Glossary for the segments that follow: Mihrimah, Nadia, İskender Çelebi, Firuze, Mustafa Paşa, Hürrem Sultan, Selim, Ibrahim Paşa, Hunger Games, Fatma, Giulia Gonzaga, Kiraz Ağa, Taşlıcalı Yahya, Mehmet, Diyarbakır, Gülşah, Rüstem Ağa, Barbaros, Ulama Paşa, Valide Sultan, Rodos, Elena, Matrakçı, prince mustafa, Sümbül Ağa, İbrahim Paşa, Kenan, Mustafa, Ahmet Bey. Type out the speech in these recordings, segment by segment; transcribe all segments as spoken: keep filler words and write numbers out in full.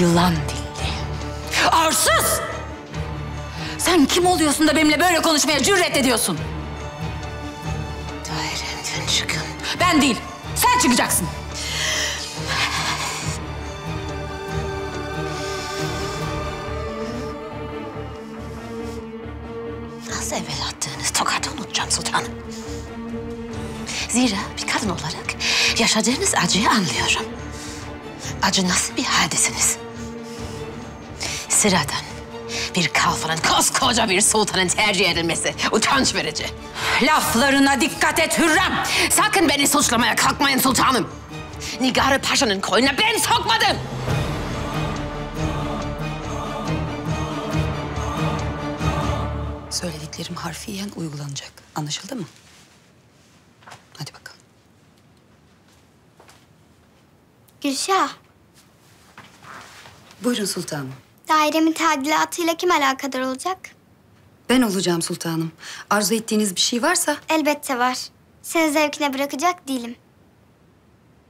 Yılan dilli. Arsız! Sen kim oluyorsun da benimle böyle konuşmaya cüret ediyorsun? Dairemden çıkın. Ben değil, sen çıkacaksın. Nasıl evvel attığınız tokatı unutacağım sultanım. Zira bir kadın olarak yaşadığınız acıyı anlıyorum. Acı nasıl bir hadisiniz? Sıradan bir kalfanın koskoca bir sultanın tercih edilmesi utanç verici. Laflarına dikkat et Hürrem. Sakın beni suçlamaya kalkmayın sultanım. Nigar Paşa'nın koyuna ben sokmadım. Söylediklerim harfiyen uygulanacak. Anlaşıldı mı? Hadi bakalım. Gülşah. Buyurun sultanım. Dairemin tadilatıyla kim alakadar olacak? Ben olacağım sultanım. Arzu ettiğiniz bir şey varsa... Elbette var. Seni zevkine bırakacak değilim.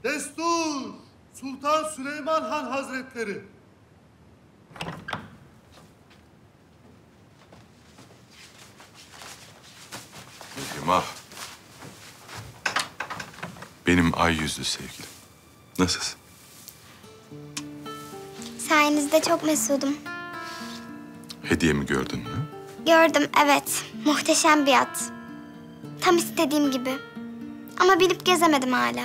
Destur! Sultan Süleyman Han Hazretleri. Mihrimah. Benim ay yüzlü sevgilim. Nasılsın? Sayenizde çok mesudum. Hediyemi gördün mü? Gördüm, evet. Muhteşem bir at. Tam istediğim gibi. Ama binip gezemedim hala.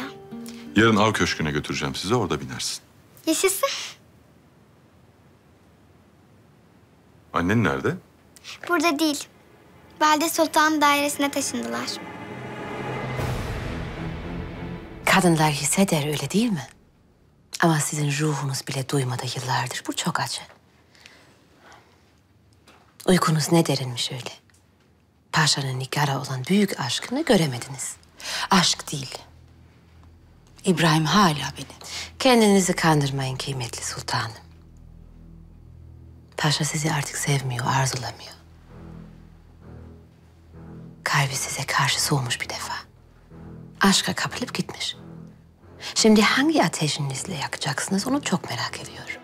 Yarın Av Köşkü'ne götüreceğim sizi, orada binersin. Yaşasın. Annen nerede? Burada değil. Valide Sultan dairesine taşındılar. Kadınlar hisseder, öyle değil mi? Ama sizin ruhunuz bile duymadı yıllardır. Bu çok acı. Uykunuz ne derinmiş öyle. Paşa'nın Nigar'a olan büyük aşkını göremediniz. Aşk değil. İbrahim hala beni. Kendinizi kandırmayın kıymetli sultanım. Paşa sizi artık sevmiyor, arzulamıyor. Kalbi size karşı soğumuş bir defa. Aşka kapılıp gitmiş. Şimdi hangi ateşinizle yakacaksınız onu çok merak ediyorum.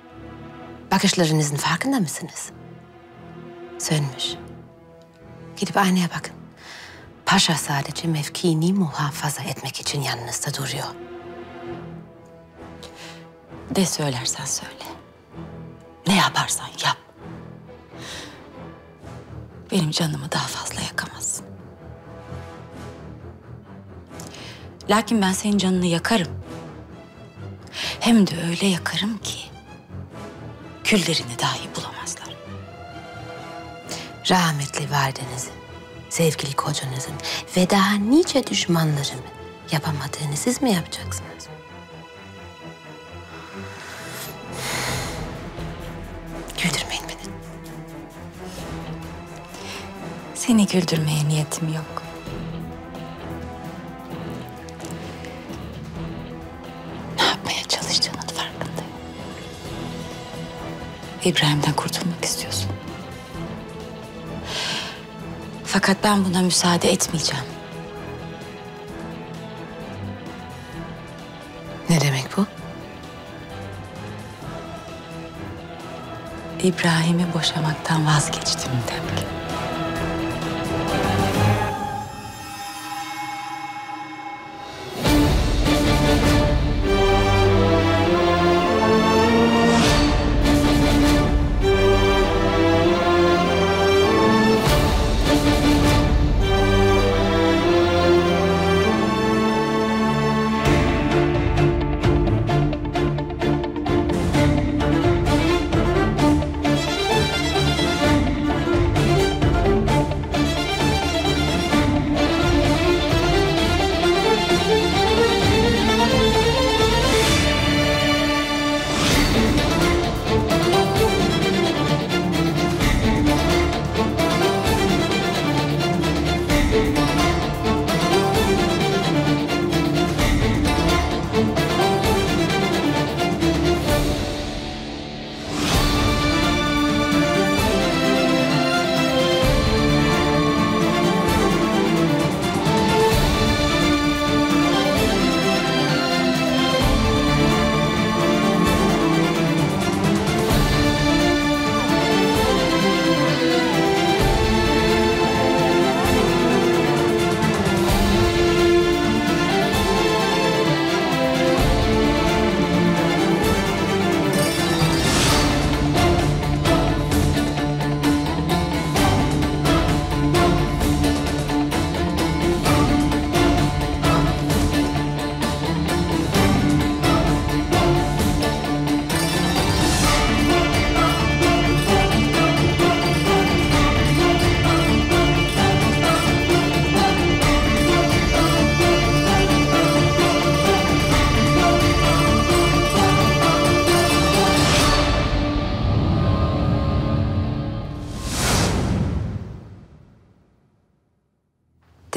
Bakışlarınızın farkında mısınız? Sönmüş. Gidip aynaya bakın. Paşa sadece mevkiini muhafaza etmek için yanınızda duruyor. Ne söylersen söyle. Ne yaparsan yap. Benim canımı daha fazla yakamazsın. Lakin ben senin canını yakarım. Hem de öyle yakarım ki küllerini dahi bulamazlar. Rahmetli validenizi, sevgili kocanızın ve daha nice düşmanlarımın yapamadığını siz mi yapacaksınız? Güldürmeyin beni. Seni güldürmeye niyetim yok. İbrahim'den kurtulmak istiyorsun. Fakat ben buna müsaade etmeyeceğim. Ne demek bu? İbrahim'i boşamaktan vazgeçtim demek.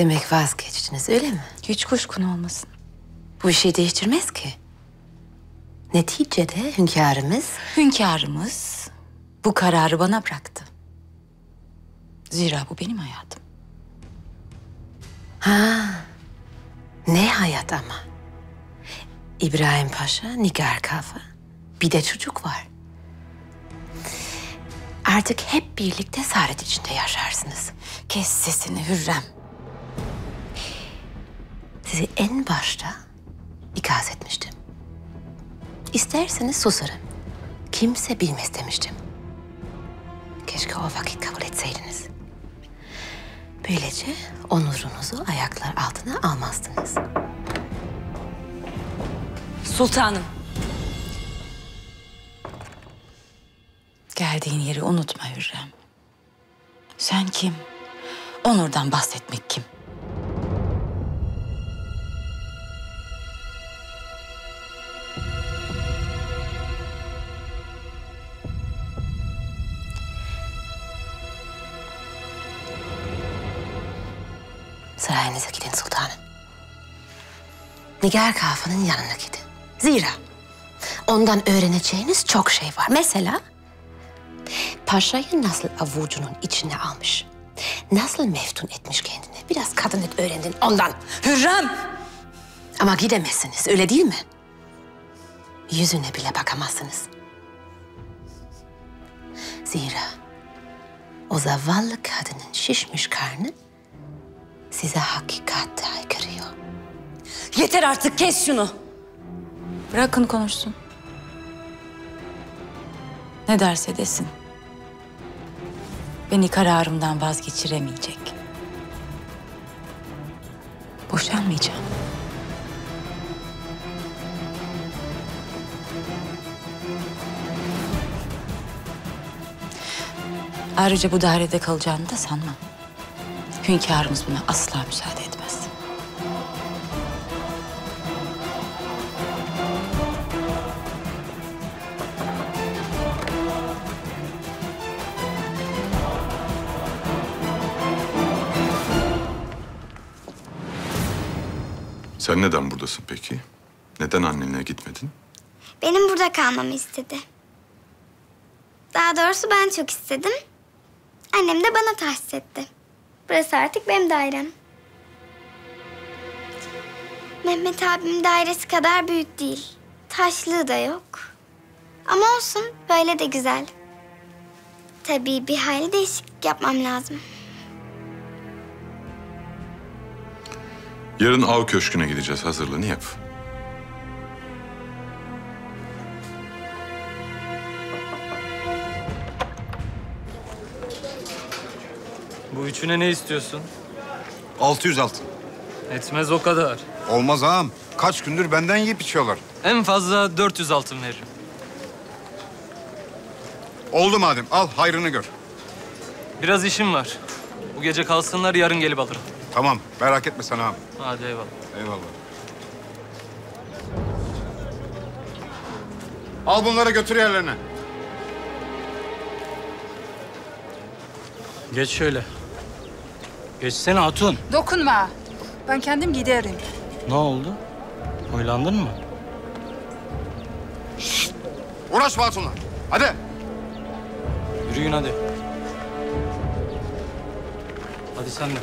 Demek vazgeçtiniz, öyle mi? Hiç kuşkun olmasın. Bu işi değiştirmez ki. Neticede hünkârımız... Hünkârımız bu kararı bana bıraktı. Zira bu benim hayatım. Ha, ne hayat ama. İbrahim Paşa, Nigar Kalfa, bir de çocuk var. Artık hep birlikte saadet içinde yaşarsınız. Kes sesini Hürrem. Sizi en başta ikaz etmiştim. İsterseniz susarım. Kimse bilmez demiştim. Keşke o vakit kabul etseydiniz. Böylece onurunuzu ayaklar altına almazdınız. Sultanım. Geldiğin yeri unutma Hürrem. Sen kim? Onurdan bahsetmek kim? Sarayınıza gidin sultanım. Nigar Kalfa'nın yanına gidin. Zira ondan öğreneceğiniz çok şey var. Mesela Paşa'yı nasıl avucunun içine almış, nasıl meftun etmiş kendini. Biraz kadınlık öğrendin ondan. Hürrem! Ama gidemezsiniz, öyle değil mi? Yüzüne bile bakamazsınız. Zira o zavallı kadının şişmiş karnı size hakikatte haykırıyor. Yeter artık, kes şunu! Bırakın konuşsun. Ne derse desin. Beni kararımdan vazgeçiremeyecek. Boşanmayacağım. Ayrıca bu dairede kalacağını da sanmam. Hünkârımız buna asla müsaade etmez. Sen neden buradasın peki? Neden annenle gitmedin? Benim burada kalmamı istedi. Daha doğrusu ben çok istedim. Annem de bana tahsis etti. Burası artık benim dairem. Mehmet abimin dairesi kadar büyük değil. Taşlığı da yok. Ama olsun, böyle de güzel. Tabii bir hayli değişiklik yapmam lazım. Yarın Av Köşkü'ne gideceğiz. Hazırlığını yap. Bu üçüne ne istiyorsun? altı yüz altın. Etmez o kadar. Olmaz ağam. Kaç gündür benden yiyip içiyorlar. En fazla dört yüz altın veririm. Oldu madem. Al, hayrını gör. Biraz işim var. Bu gece kalsınlar, yarın gelip alırım. Tamam, merak etme sen ağam. Hadi eyvallah. Eyvallah. Al bunları, götür yerlerine. Geç şöyle. Geçsene hatun. Dokunma. Ben kendim giderim. Ne oldu? Oylandın mı? Şişt. Uğraşma hatunlar. Hadi. Yürüyün hadi. Hadi sen de.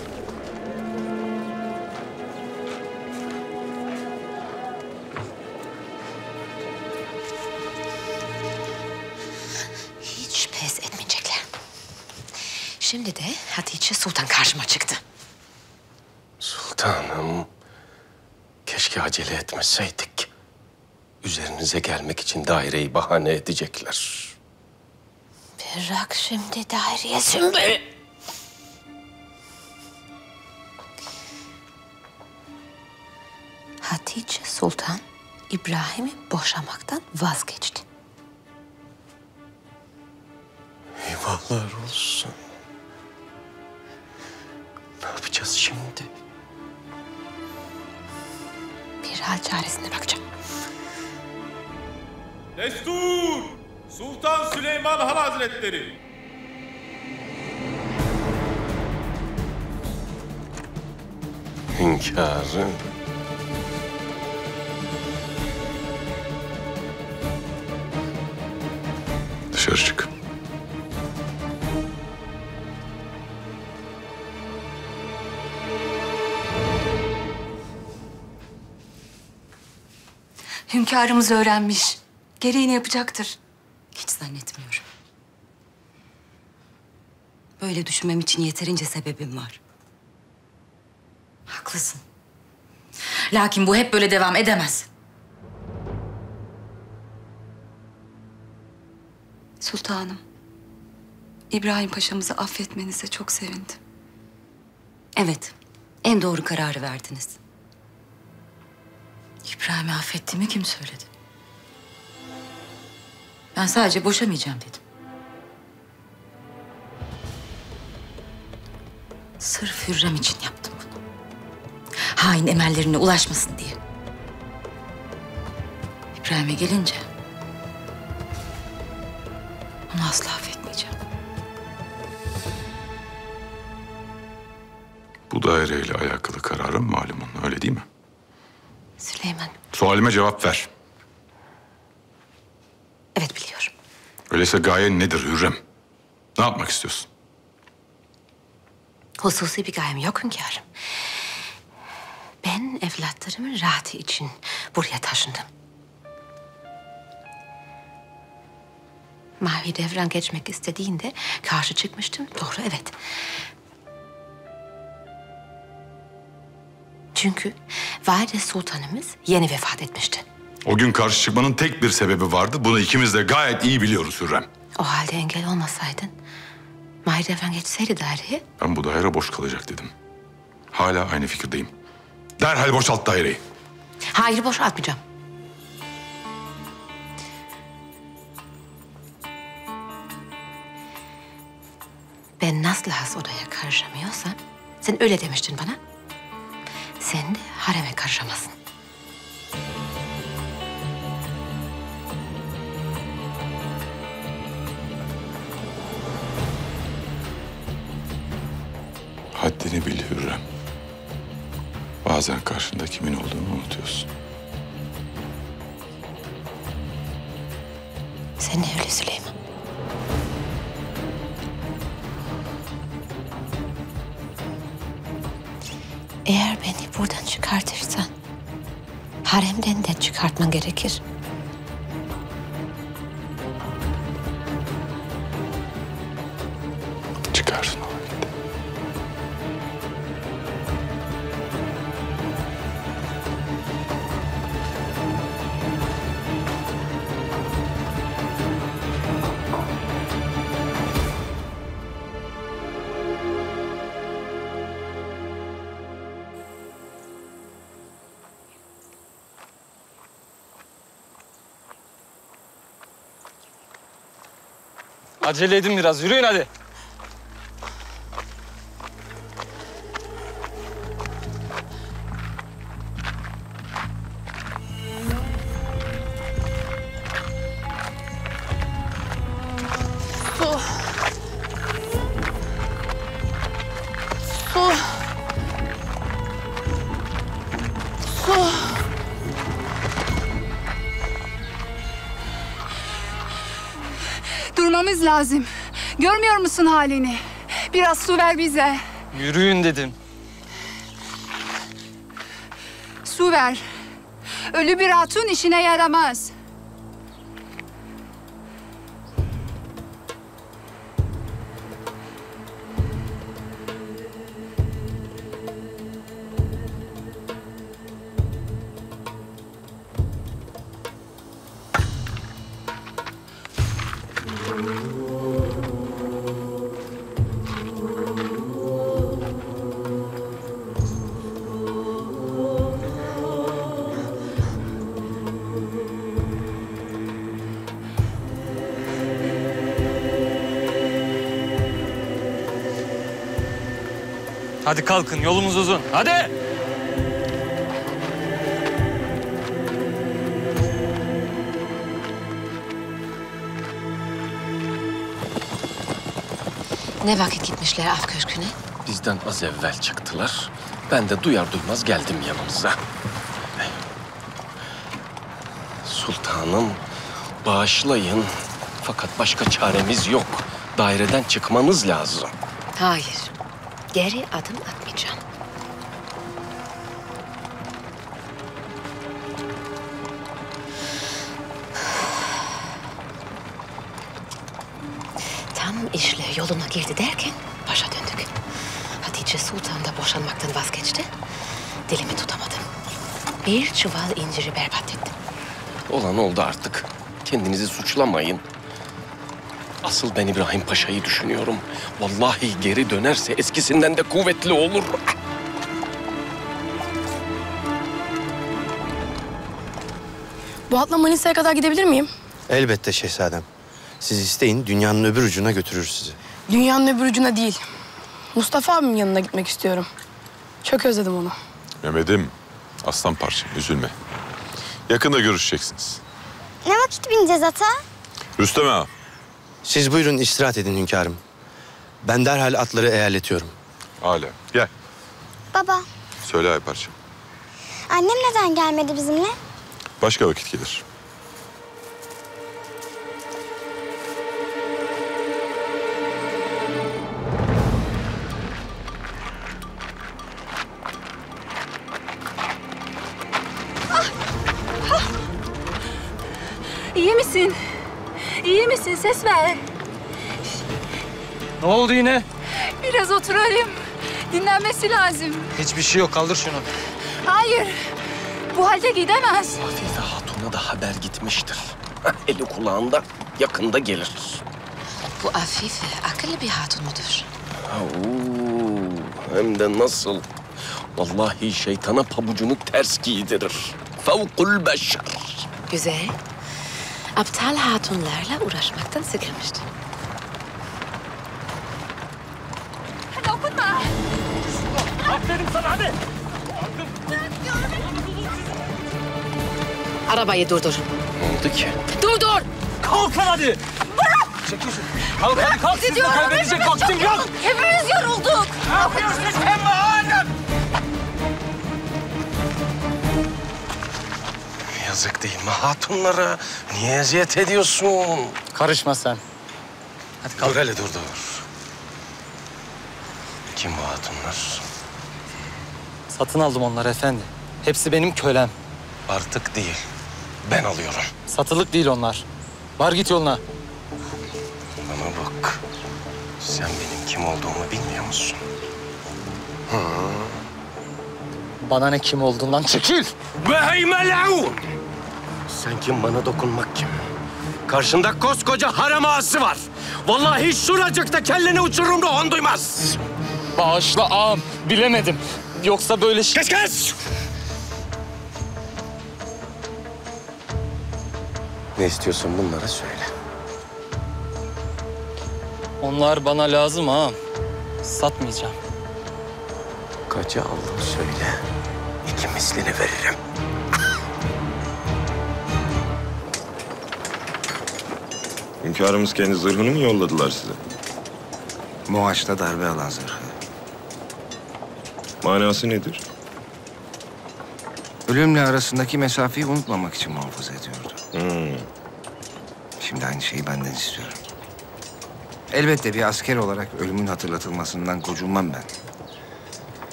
Şimdi de Hatice Sultan karşıma çıktı. Sultanım, keşke acele etmeseydik. Üzerinize gelmek için daireyi bahane edecekler. Bırak şimdi daireye Sümbül. Hatice Sultan, İbrahim'i boşamaktan vazgeçti. Eyvahlar olsun. Ne yapacağız şimdi? Bir hal çaresine bakacağım. Destur! Sultan Süleyman Han Hazretleri! hünkârı. Dışarı çık. Hünkârımız öğrenmiş. Gereğini yapacaktır. Hiç zannetmiyorum. Böyle düşünmem için yeterince sebebim var. Haklısın. Lakin bu hep böyle devam edemez. Sultanım, İbrahim Paşa'mızı affetmenize çok sevindim. Evet, en doğru kararı verdiniz. İbrahim'i affettiğimi kim söyledi? Ben sadece boşamayacağım dedim. Sırf Hürrem için yaptım bunu. Hain emellerine ulaşmasın diye. İbrahim'e gelince onu asla affetmeyeceğim. Bu daireyle alakalı kararım malumun, öyle değil mi? Süleyman. Sualime cevap ver. Evet, biliyorum. Öyleyse gayen nedir Hürrem? Ne yapmak istiyorsun? Hususi bir gayem yok hünkârım. Ben evlatlarımın rahatı için buraya taşındım. Mahidevran geçmek istediğinde karşı çıkmıştım. Doğru, evet. Çünkü Valide Sultanımız yeni vefat etmişti. O gün karşı çıkmanın tek bir sebebi vardı. Bunu ikimiz de gayet iyi biliyoruz Hürrem. O halde engel olmasaydın, Mahidevran geçseydi daireye... Ben bu daire boş kalacak dedim. Hala aynı fikirdeyim. Derhal boşalt daireyi. Hayır, boşaltmayacağım. Ben nasıl has odaya karışamıyorsam, sen öyle demiştin bana. Sen de hareme karışamazsın. Haddini bil Hürrem. Bazen karşında kimin olduğunu unutuyorsun. Sen de öyle Süleyman. Eğer beni buradan çıkartırsan, haremden de çıkartman gerekir. Çıkarsın o halde. Acele edin biraz, yürüyün hadi. Su. Su. Su. Durmamız lazım. Görmüyor musun halini? Biraz su ver bize. Yürüyün dedim. Su ver. Ölü bir hatun işine yaramaz. Hadi kalkın, yolumuz uzun. Hadi! Ne vakit gitmişler Af Köşkü'ne? Bizden az evvel çıktılar. Ben de duyar duymaz geldim yanınıza. Sultanım, bağışlayın. Fakat başka çaremiz yok. Daireden çıkmanız lazım. Hayır. Geri adım atmayacağım. Tam işle yoluna girdi derken başa döndük. Hatice Sultan da boşanmaktan vazgeçti. Dilimi tutamadım. Bir çuval inciri berbat ettim. Olan oldu artık. Kendinizi suçlamayın. Asıl ben İbrahim Paşa'yı düşünüyorum. Vallahi geri dönerse eskisinden de kuvvetli olur. Bu atla Manisa'ya kadar gidebilir miyim? Elbette şehzadem. Siz isteyin, dünyanın öbür ucuna götürür sizi. Dünyanın öbür ucuna değil. Mustafa abimin yanına gitmek istiyorum. Çok özledim onu. Mehmet'im, aslan parçam, üzülme. Yakında görüşeceksiniz. Ne vakit bineceğiz ata? Rüstem Ağa. Siz buyurun istirahat edin hünkârım. Ben derhal atları eyaletiyorum. Âlâ. Gel. Baba. Söyle Ayparçam. Annem neden gelmedi bizimle? Başka vakit gelir. Ah. Ah. İyi misin? İyi misin? Ses ver. Ne oldu yine? Biraz oturalım. Dinlenmesi lazım. Hiçbir şey yok. Kaldır şunu. Hayır. Bu halde gidemez. Afife Hatun'a da haber gitmiştir. Eli kulağında, yakında gelir. Bu Afife akıllı bir hatun mudur? Ha, oo, hem de nasıl. Vallahi şeytana pabucunu ters giydirir. Fevkul beşer. Güzel. Aptal hatunlarla uğraşmaktan sıkılmıştım. Hadi okunma! Aferin sana hadi! Arabayı durdur. Ne oldu ki? Durdur! Kalk hadi! Bırak! Çekil şunu. Kalk hadi kalk! Siz de kaybedecek vaktim yok! Hepimiz yorulduk! Ne yapıyorsunuz sen be hanım? Yazık değil mi hatunlara? Niye eziyet ediyorsun? Karışma sen. Hadi kalk. Dur hele dur dur. Kim bu hatunlar? Satın aldım onları efendi. Hepsi benim kölem. Artık değil. Ben alıyorum. Satılık değil onlar. Var git yoluna. Bana bak. Sen benim kim olduğumu bilmiyor musun? Hı. Bana ne kim olduğundan çekil. Sen kim bana dokunmak kim? Karşında koskoca harem ağası var. Vallahi şuracıkta kelleni uçururum da on duymaz. Bağışla ağam, bilemedim. Yoksa böyle şey... Kes kes! Ne istiyorsun bunlara söyle. Onlar bana lazım ağam. Satmayacağım. Kaça aldım söyle. İki mislini veririm. Hünkârımız kendi zırhını mı yolladılar size? Mohaç'ta darbe alan zırhı. Manası nedir? Ölümle arasındaki mesafeyi unutmamak için muhafaza ediyordu. Hmm. Şimdi aynı şeyi benden istiyorum. Elbette bir asker olarak ölümün hatırlatılmasından gocunmam ben.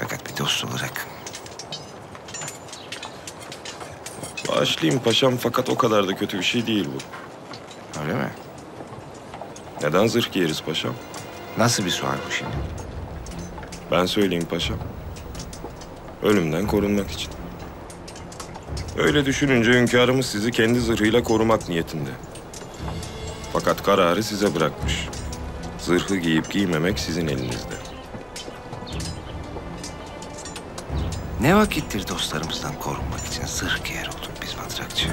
Fakat bir dost olarak. Bağışlayayım paşam fakat o kadar da kötü bir şey değil bu. Öyle mi? Neden zırh giyeriz paşam? Nasıl bir sual bu şimdi? Ben söyleyeyim paşam. Ölümden korunmak için. Öyle düşününce hünkârımız sizi kendi zırhıyla korumak niyetinde. Fakat kararı size bırakmış. Zırhı giyip giymemek sizin elinizde. Ne vakittir dostlarımızdan korunmak için zırh giyer olduk biz Matrakçı.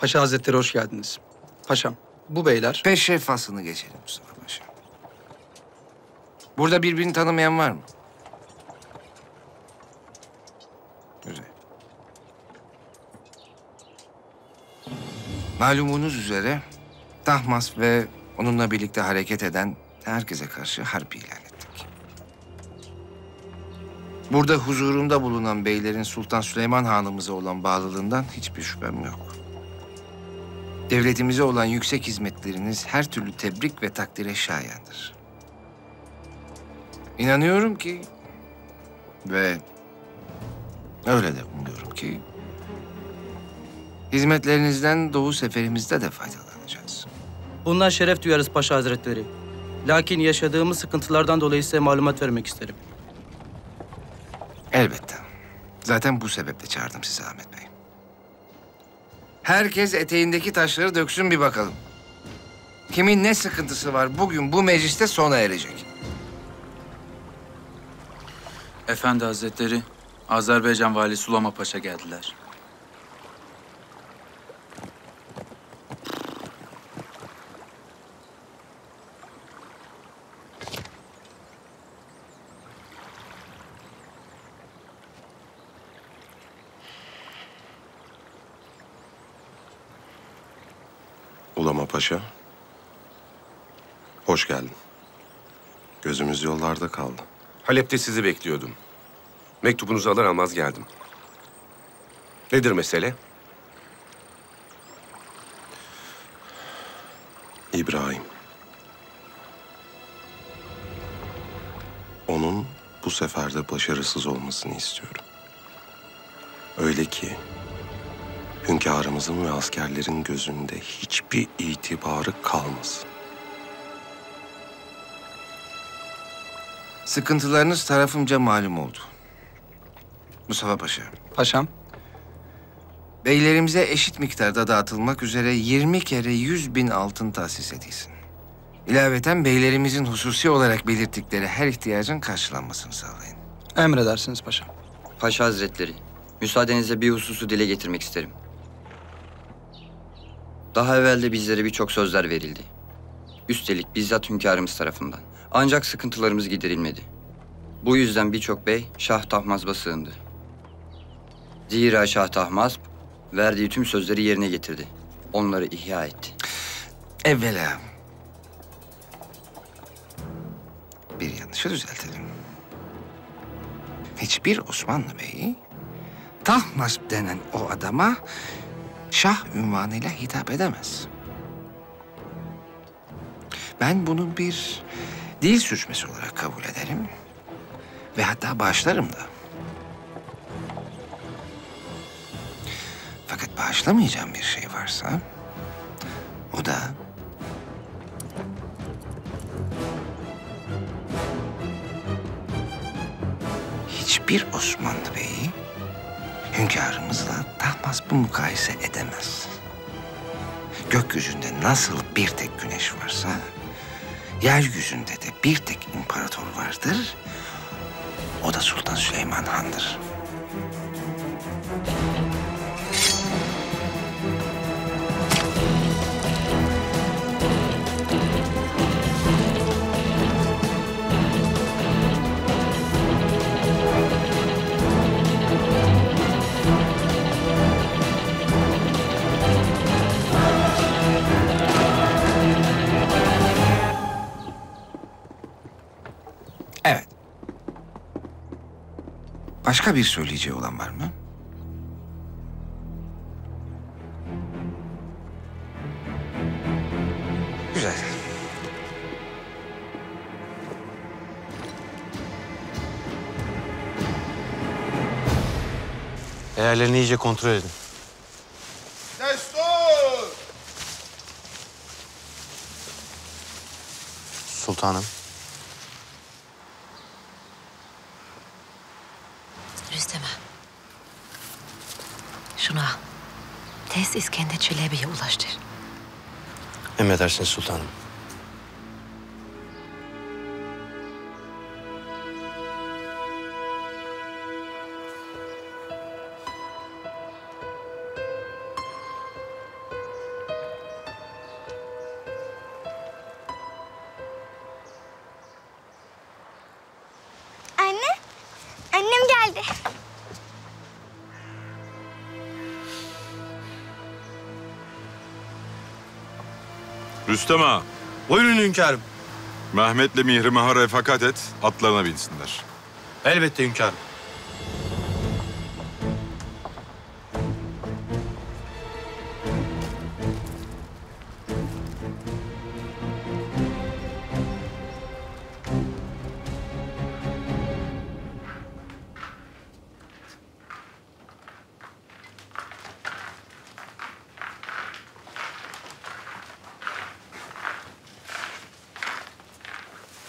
Paşa Hazretleri hoş geldiniz. Paşam, bu beyler... Peşrefasını geçelim Mustafa Paşa. Burada birbirini tanımayan var mı? Güzel. Malumunuz üzere Tahmasp ve onunla birlikte hareket eden herkese karşı harp ilan ettik. Burada huzurumda bulunan beylerin Sultan Süleyman Han'ımıza olan bağlılığından hiçbir şüphem yok. Devletimize olan yüksek hizmetleriniz her türlü tebrik ve takdire şayandır. İnanıyorum ki ve öyle de umuyorum ki hizmetlerinizden Doğu seferimizde de faydalanacağız. Bundan şeref duyarız Paşa Hazretleri. Lakin yaşadığımız sıkıntılardan dolayı size malumat vermek isterim. Elbette. Zaten bu sebeple çağırdım sizi Ahmet Bey. Herkes eteğindeki taşları döksün bir bakalım. Kimin ne sıkıntısı var bugün bu mecliste sona erecek. Efendi Hazretleri, Azerbaycan Valisi Ulama Paşa geldiler. Ulama Paşa, hoş geldin. Gözümüz yollarda kaldı. Halep'te sizi bekliyordum. Mektubunuzu alır almaz geldim. Nedir mesele? İbrahim. Onun bu sefer de başarısız olmasını istiyorum. Öyle ki hünkârımızın ve askerlerin gözünde hiçbir itibarı kalmasın. Sıkıntılarınız tarafımca malum oldu. Mustafa Paşa. Paşam. Beylerimize eşit miktarda dağıtılmak üzere yirmi kere yüz bin altın tahsis edilsin. İlaveten beylerimizin hususi olarak belirttikleri her ihtiyacın karşılanmasını sağlayın. Emredersiniz Paşam. Paşa Hazretleri, müsaadenizle bir hususu dile getirmek isterim. Daha evvel de bizlere birçok sözler verildi. Üstelik bizzat hünkârımız tarafından. Ancak sıkıntılarımız giderilmedi. Bu yüzden birçok bey Şah Tahmasp'a sığındı. Zira Şah Tahmasp verdiği tüm sözleri yerine getirdi. Onları ihya etti. Evvela bir yanlışı düzeltelim. Hiçbir Osmanlı beyi Tahmasp denen o adama şah ünvanıyla hitap edemez. Ben bunun bir dil sürçmesi olarak kabul ederim. Ve hatta bağışlarım da. Fakat bağışlamayacağım bir şey varsa o da hiçbir Osmanlı beyi hünkârımızla Tahmasp'ı mukayese edemez. Gökyüzünde nasıl bir tek güneş varsa yeryüzünde de bir tek imparator vardır. O da Sultan Süleyman Han'dır. Başka bir söyleyeceği olan var mı? Güzel. Değerlerini iyice kontrol edin. Destur! Sultanım. Rüstem Ağa. Şunu al. Tez İskender Çelebi'ye ulaştır. Emredersiniz sultanım. Annem geldi. Rüstem Ağa. Buyurun hünkârım. Mehmet'le Mihrimah'a refakat et, atlarına binsinler. Elbette hünkârım.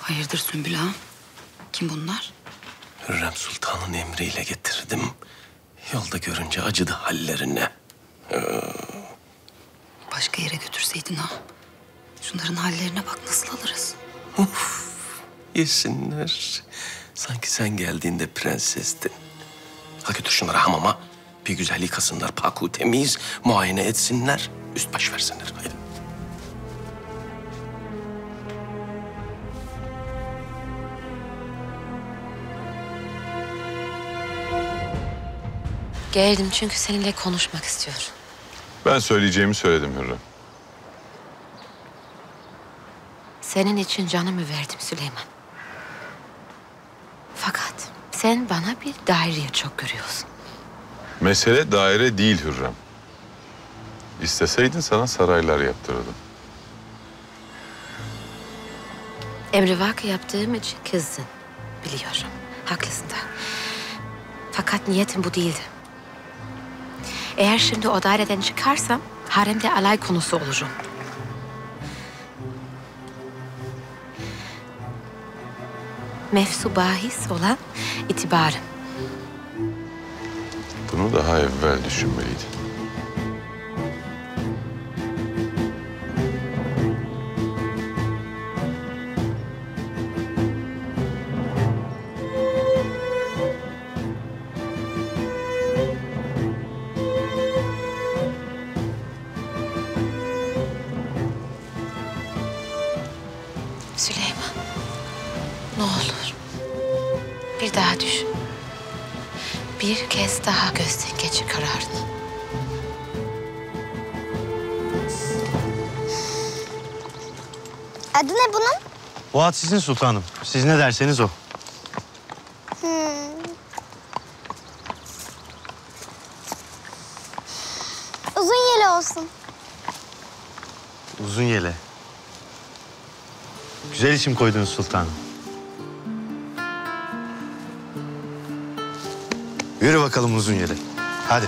Hayırdır Sümbül Ağa? Kim bunlar? Hürrem Sultan'ın emriyle getirdim. Yolda görünce acıdı hallerine. Ee... Başka yere götürseydin ha. Şunların hallerine bak, nasıl alırız? Of, yesinler. Sanki sen geldiğinde prensestin. Ha götür şunları hamama. Bir güzel yıkasınlar, paku temiz, muayene etsinler. Üst baş versinler, haydi. Geldim çünkü seninle konuşmak istiyorum. Ben söyleyeceğimi söyledim Hürrem. Senin için canımı verdim Süleyman. Fakat sen bana bir daireye çok görüyorsun. Mesele daire değil Hürrem. İsteseydin sana saraylar yaptırırdım. Emrivaki yaptığım için kızdın. Biliyorum. Haklısın da. Fakat niyetim bu değildi. Eğer şimdi o daireden çıkarsam, haremde alay konusu olurum. Mevzu bahis olan itibarım. Bunu daha evvel düşünmeliydin. Daha gözden geçir kararını. Adı ne bunun? Bu ad sizin sultanım. Siz ne derseniz o. Hmm. Uzun yele olsun. Uzun yele. Güzel isim koydunuz sultanım. Yürü bakalım uzun yere. Hadi.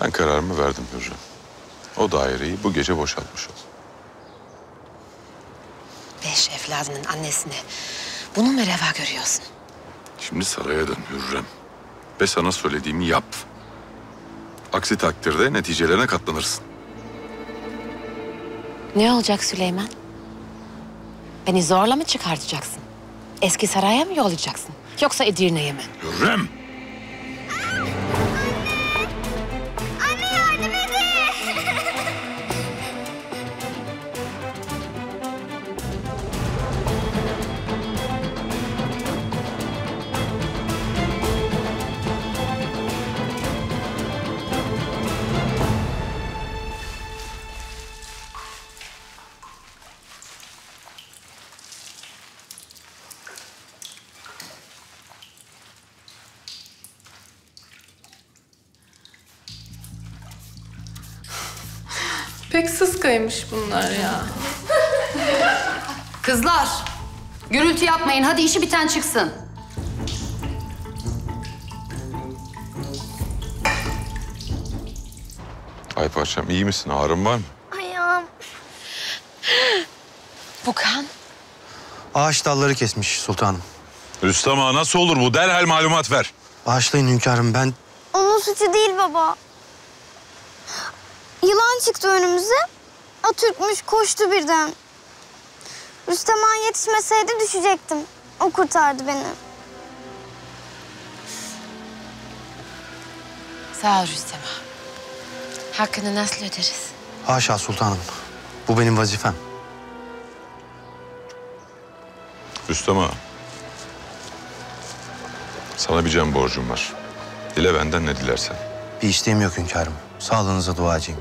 Ben kararımı verdim Hürrem. O daireyi bu gece boşaltmış ol. Beş evladının annesine bunu mu reva görüyorsun? Şimdi saraya dön Hürrem. Ve sana söylediğimi yap. Aksi takdirde neticelerine katlanırsın. Ne olacak Süleyman? Beni zorla mı çıkartacaksın? Eski saraya mı yollayacaksın? Yoksa Edirne'ye mi? Hürrem! Anne! Anne yardım edin! Pek sıskaymış bunlar ya. Kızlar, gürültü yapmayın. Hadi işi biten çıksın. Ay parçam, iyi misin? Ağrın var mı? Ayağım. Bu kan. Ağaç dalları kesmiş sultanım. Rüstem Ağa, nasıl olur bu? Derhal malumat ver. Bağışlayın hünkârım, ben... Onun suçu değil baba. Yılan çıktı önümüze, at ürkmüş koştu birden. Rüstem Ağa yetişmeseydi düşecektim. O kurtardı beni. Sağ ol Rüstem Ağa. Hakkını nasıl öderiz? Haşa sultanım. Bu benim vazifem. Rüstem Ağa, sana bir can borcum var. Dile benden ne dilersen. Bir isteğim yok hünkârım. Sağlığınıza duacıyım.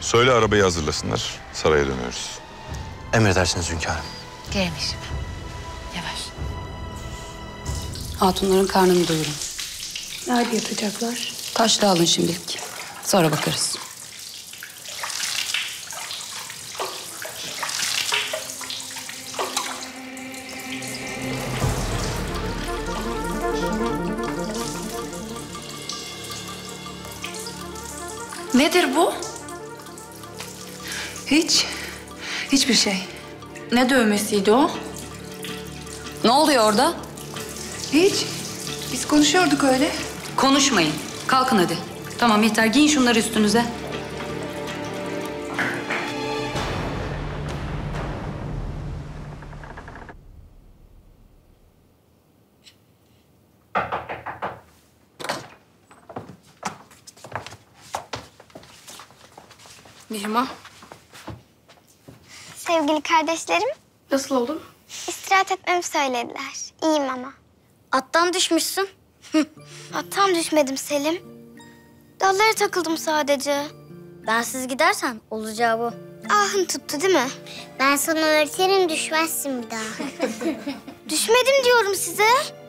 Söyle arabayı hazırlasınlar. Saraya dönüyoruz. Emredersiniz hünkârım. Gelmişim. Yavaş. Hatunların karnını doyurun. Nerede yatacaklar? Taşla alın şimdilik. Sonra bakarız. Nedir bu? Hiç. Hiçbir şey. Ne dövmesiydi o? Ne oluyor orada? Hiç. Biz konuşuyorduk öyle. Konuşmayın. Kalkın hadi. Tamam yeter. Giyin şunları üstünüze. Mihrimah. Sevgili kardeşlerim. Nasıl oldun? İstirahat etmemi söylediler. İyiyim ama. Attan düşmüşsün. Attan düşmedim Selim. Dallara takıldım sadece. Bensiz gidersen olacağı bu. Ahın tuttu değil mi? Ben sana öğretirim, düşmezsin bir daha. Düşmedim diyorum size.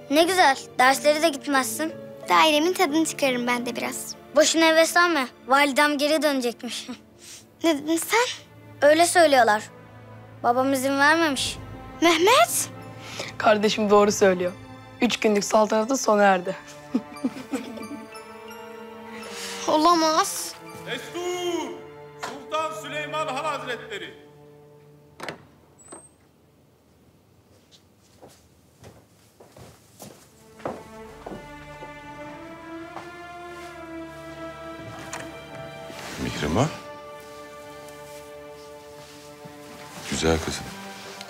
Ne güzel. Derslere de gitmezsin. Dairemin tadını çıkarırım ben de biraz. Boşuna heveslenme. Validem geri dönecekmiş. Ne dedin sen? Öyle söylüyorlar. Babam izin vermemiş. Mehmet! Kardeşim doğru söylüyor. Üç günlük saltanatı sona erdi. Olamaz. Destur! Sultan Süleyman Han Hazretleri! Mihrimah. Güzel kızım.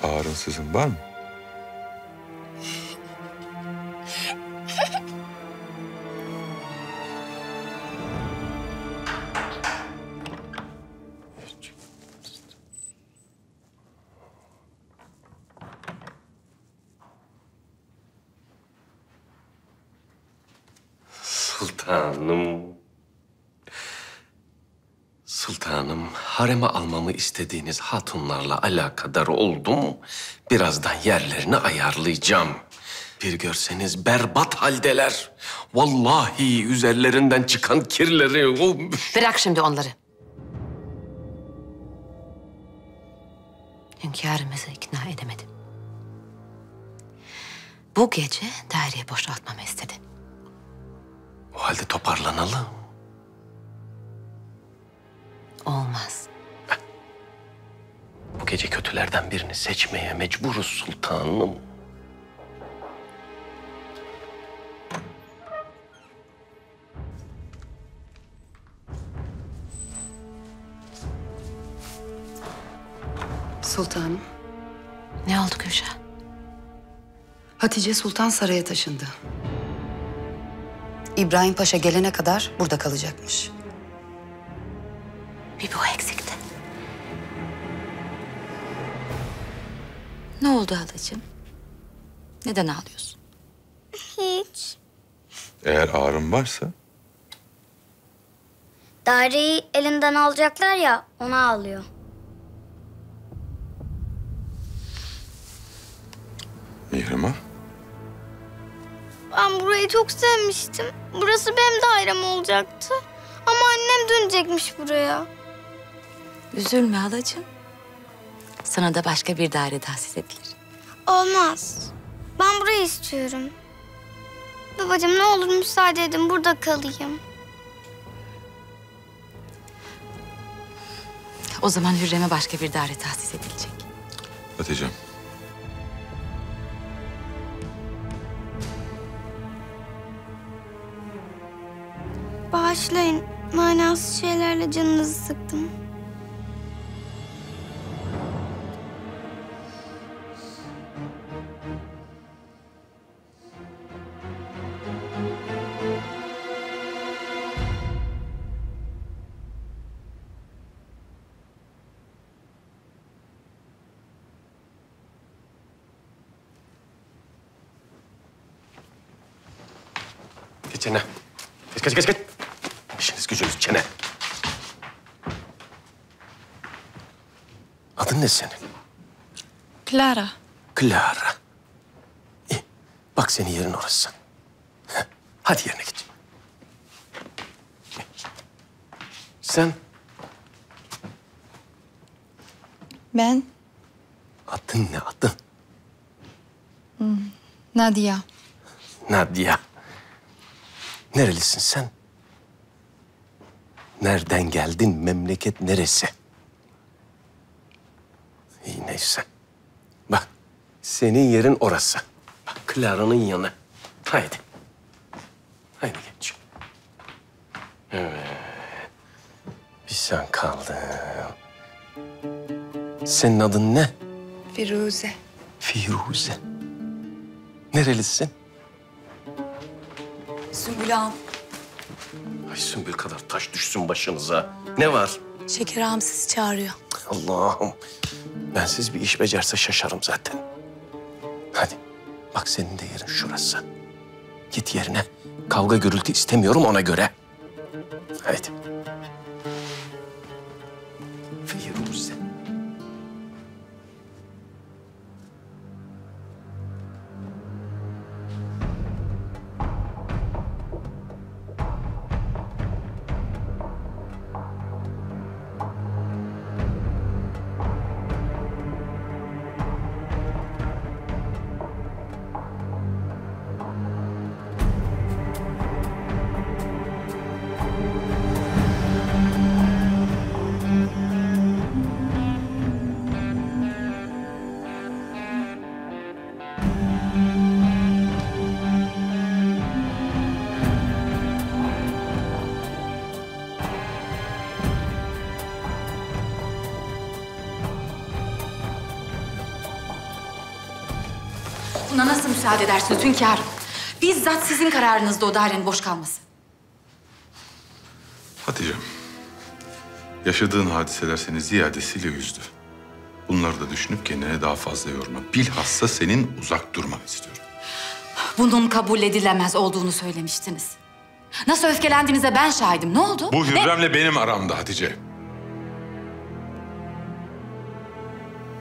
Ağrın sızın var mı? Sultanım. Sultanım, hareme almamı istediğiniz hatunlarla alakadar oldum. Birazdan yerlerini ayarlayacağım. Bir görseniz berbat haldeler. Vallahi üzerlerinden çıkan kirleri... Bırak şimdi onları. Hünkârımızı ikna edemedim. Bu gece daireyi boşaltmamı istedi. O halde toparlanalım. Olmaz. Bu gece kötülerden birini seçmeye mecburuz sultanım. Sultanım. Ne oldu Gülşah? Hatice Sultan saraya taşındı. İbrahim Paşa gelene kadar burada kalacakmış. Bir bu eksikti. Ne oldu halacığım? Neden ağlıyorsun? Hiç. Eğer ağrım varsa? Daireyi elinden alacaklar ya, ona ağlıyor. Mihrimah. Ben burayı çok sevmiştim. Burası benim dairem olacaktı. Ama annem dönecekmiş buraya. Üzülme halacığım. Sana da başka bir daire tahsis edilir. Olmaz. Ben burayı istiyorum. Babacığım ne olur müsaade edin burada kalayım. O zaman Hürrem'e başka bir daire tahsis edilecek. Hatice'm. Bağışlayın. Manasız şeylerle canınızı sıktım. çene. Geç, geç, geç, geç. İşiniz gücünüz çene. Adın ne senin? Clara. Clara. İyi. Bak senin yerin orası. Hadi yerine git. Sen? Ben? Adın ne adın? Hmm, Nadia. Nadia. Nerelisin sen? Nereden geldin? Memleket neresi? İyi neyse. Bak, senin yerin orası. Bak, Clara'nın yanı. Haydi. Haydi geç. Evet. Bir sen kaldın. Senin adın ne? Firuze. Firuze. Nerelisin? Sümbül Ağam. Ay Sümbül kadar taş düşsün başınıza. Ne var? Şeker Ağam sizi çağırıyor. Allah'ım. Bensiz bir iş becerse şaşarım zaten. Hadi. Bak senin de yerin şurası. Git yerine. Kavga gürültü istemiyorum ona göre. Haydi. Firuze. Buna nasıl müsaade edersiniz hünkârım? Bizzat sizin kararınızda o dairenin boş kalması. Hatice'm, yaşadığın hadiseler seni ziyadesiyle üzdü. Bunları da düşünüp kendine daha fazla yorma. Bilhassa senin uzak durmanı istiyorum. Bunun kabul edilemez olduğunu söylemiştiniz. Nasıl öfkelendiğinize ben şahidim. Ne oldu? Bu Hürrem'le ne? Benim aramda Hatice.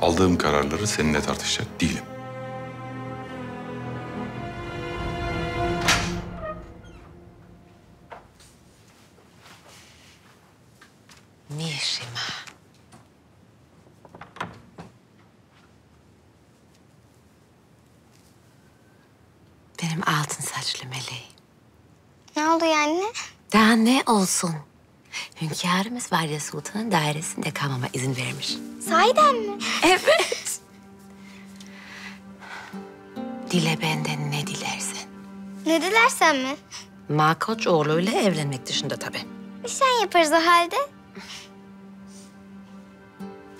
Aldığım kararları seninle tartışacak değilim. Ne olsun? Hünkârımız Valide Sultan'ın dairesinde kalmama izin vermiş. Sahiden mi? Evet. Dile benden ne dilersen. Ne dilersen mi? Malkoçoğlu'yla evlenmek dışında tabii. Nişan yaparız o halde.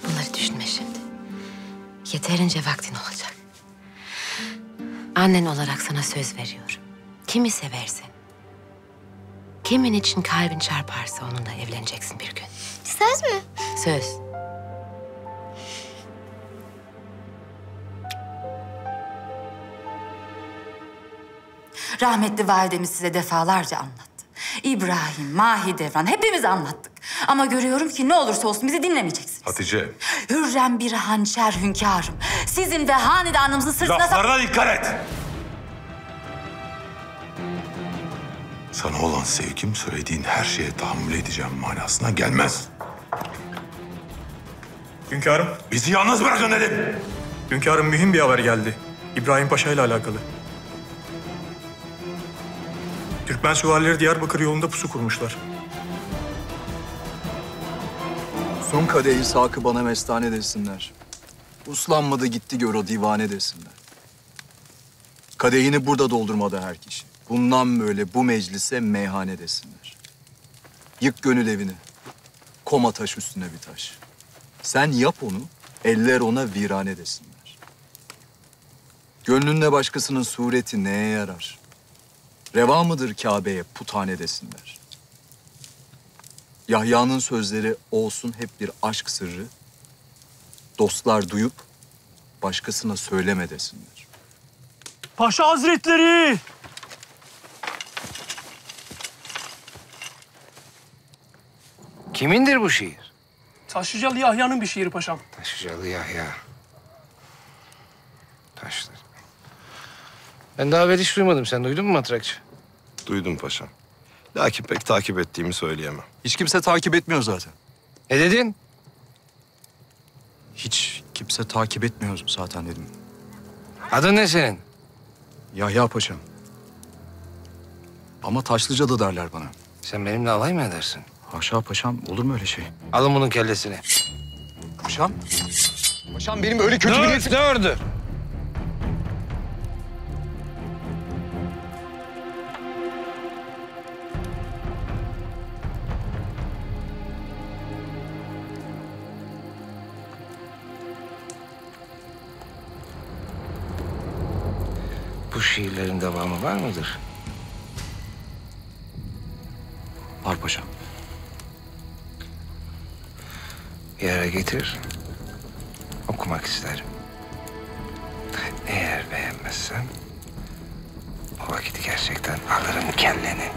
Bunları düşünme şimdi. Yeterince vaktin olacak. Annen olarak sana söz veriyorum. Kimi seversen, kimin için kalbin çarparsa onunla evleneceksin bir gün. Söz mü? Söz. Rahmetli validemiz size defalarca anlattı. İbrahim, Mahidevran hepimiz anlattık. Ama görüyorum ki ne olursa olsun bizi dinlemeyeceksiniz. Hatice. Hürrem bir hançer hünkârım. Sizin ve hanedanımızın sırtına... Laflarına dikkat et! Sana olan sevgim söylediğin her şeye tahammül edeceğim manasına gelmez. Hünkârım. Bizi yalnız bırakın dedim. Hünkârım mühim bir haber geldi. İbrahim Paşa ile alakalı. Türkmen süvarileri Diyarbakır yolunda pusu kurmuşlar. Son kadehi sakı bana mestane desinler. Uslanmadı gitti gör o divane desinler. Kadehini burada doldurmadı her kişi. Bundan böyle bu meclise meyhane desinler. Yık gönül evini. Koma taş üstüne bir taş. Sen yap onu, eller ona virane desinler. Gönlünle başkasının sureti neye yarar? Reva mıdır Kabe'ye puthane desinler. Yahya'nın sözleri olsun hep bir aşk sırrı. Dostlar duyup başkasına söyleme desinler. Paşa Hazretleri! Kimindir bu şiir? Taşlıcalı Yahya'nın bir şiiri paşam. Taşlıcalı Yahya. Taşlı. Ben daha evvel hiç duymadım. Sen duydun mu Matrakçı? Duydum paşam. Lakin pek takip ettiğimi söyleyemem. Hiç kimse takip etmiyor zaten. Ne dedin? Hiç kimse takip etmiyor zaten dedim. Adın ne senin? Yahya paşam. Ama Taşlıca da derler bana. Sen benimle alay mı edersin? Haşa paşam, olur mu öyle şey? Alın bunun kellesini. Paşam? Paşam benim öyle kötü bir niyetim... Ne ördü? Bu şiirlerin devamı var mıdır? Var paşam. Bir yere getir, okumak isterim. Eğer beğenmezsem, o vakit gerçekten alırım kelleni.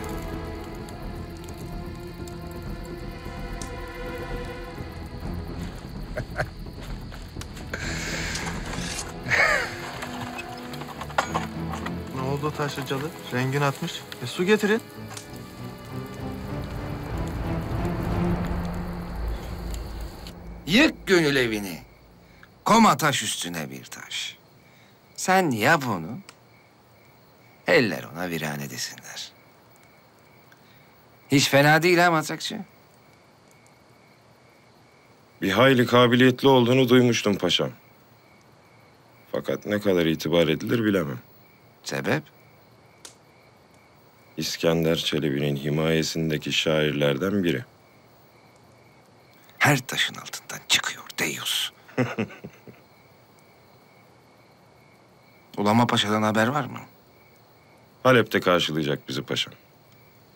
Ne oldu Taşlıcalı? Rengin atmış. E, su getirin. Yık gönül evini, koma taş üstüne bir taş. Sen yap onu, eller ona virane desinler. Hiç fena değil ha Matrakçı. Bir hayli kabiliyetli olduğunu duymuştum paşam. Fakat ne kadar itibar edilir bilemem. Sebep? İskender Çelebi'nin himayesindeki şairlerden biri. Her taşın altından çıkıyor deyyus. Ulama Paşa'dan haber var mı? Halep'te karşılayacak bizi paşam.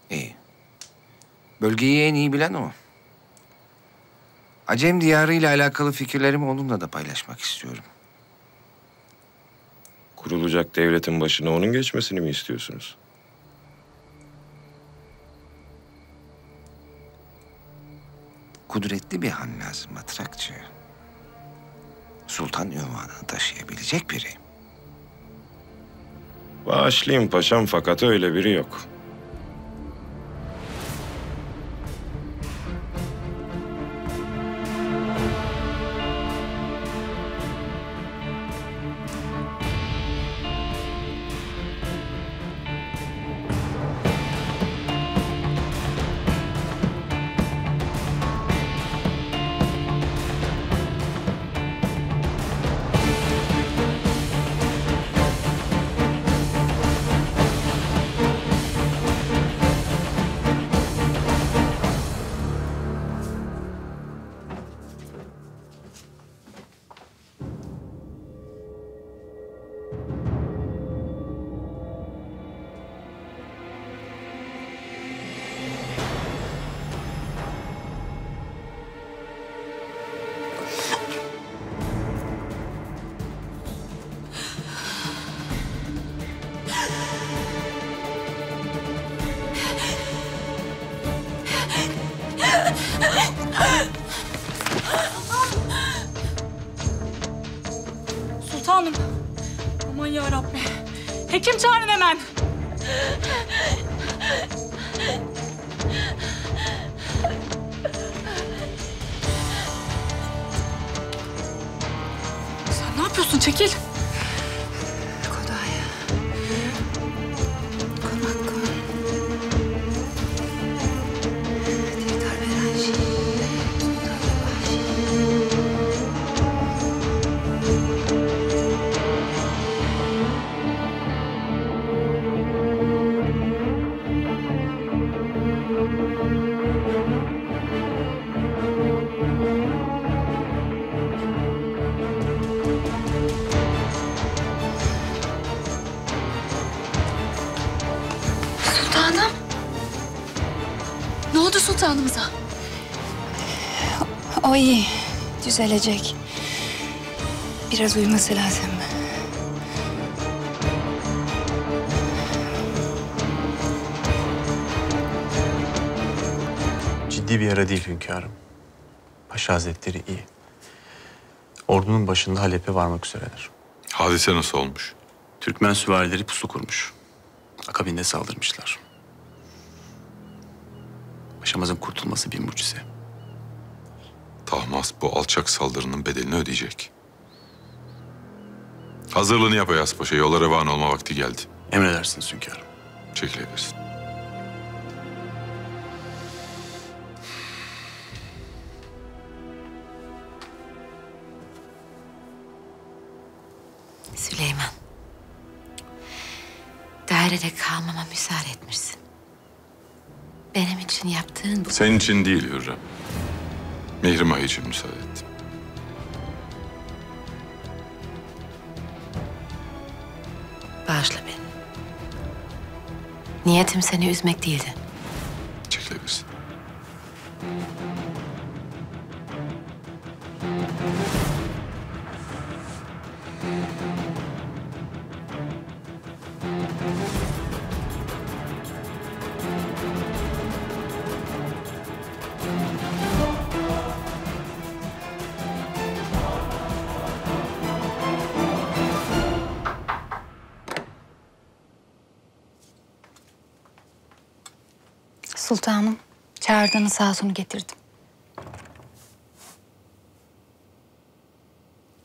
İyi. Bölgeyi en iyi bilen o. Acem diyarı ile alakalı fikirlerimi onunla da paylaşmak istiyorum. Kurulacak devletin başına onun geçmesini mi istiyorsunuz? Kudretli bir han lazım Matrakçı. Sultan ünvanını taşıyabilecek biri. Bağışlayayım paşam fakat öyle biri yok. Sultanımıza. O iyi. Düzelecek. Biraz uyuması lazım. ciddi bir yara değil hünkârım. Paşa Hazretleri iyi. Ordunun başında Halep'e varmak üzereler. Hadise nasıl olmuş? Türkmen süvarileri pusu kurmuş. Akabinde saldırmışlar. Paşamızın kurtulması bir mucize. Tahmasp bu alçak saldırının bedelini ödeyecek. Hazırlığını yap Ayas Paşa. Yola revan olma vakti geldi. Emredersiniz hünkârım. Çekilebilirsin. Süleyman. Dairede kalmama müsaade etmişsin. Benim için yaptığın bu... Senin için değil Hürrem. Mihrimah için müsaade ettim. Bağışla beni. Niyetim seni üzmek değildi. Çekilebilirsin. Sultanım, çağırdığınız hatunu getirdim.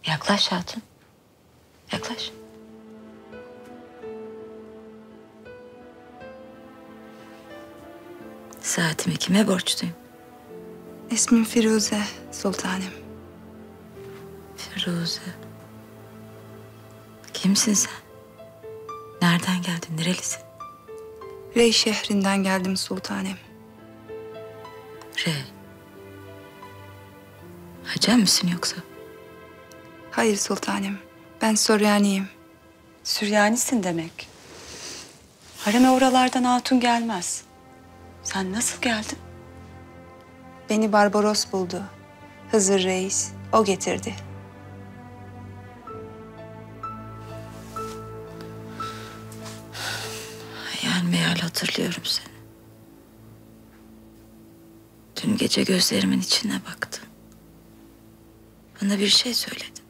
Yaklaş hatun, yaklaş. Saatimi kime borçluyum? İsmim Firuze, sultanım. Firuze. Kimsin sen? Nereden geldin, nerelisin? Rey şehrinden geldim sultanım. Rey? Acem misin yoksa? Hayır sultanım. Ben Süryaniyim. Süryanisin demek. Hareme oralardan hatun gelmez. Sen nasıl geldin? Beni Barbaros buldu. Hızır Reis. O getirdi. Meğer hatırlıyorum seni. Dün gece gözlerimin içine baktın. Bana bir şey söyledin.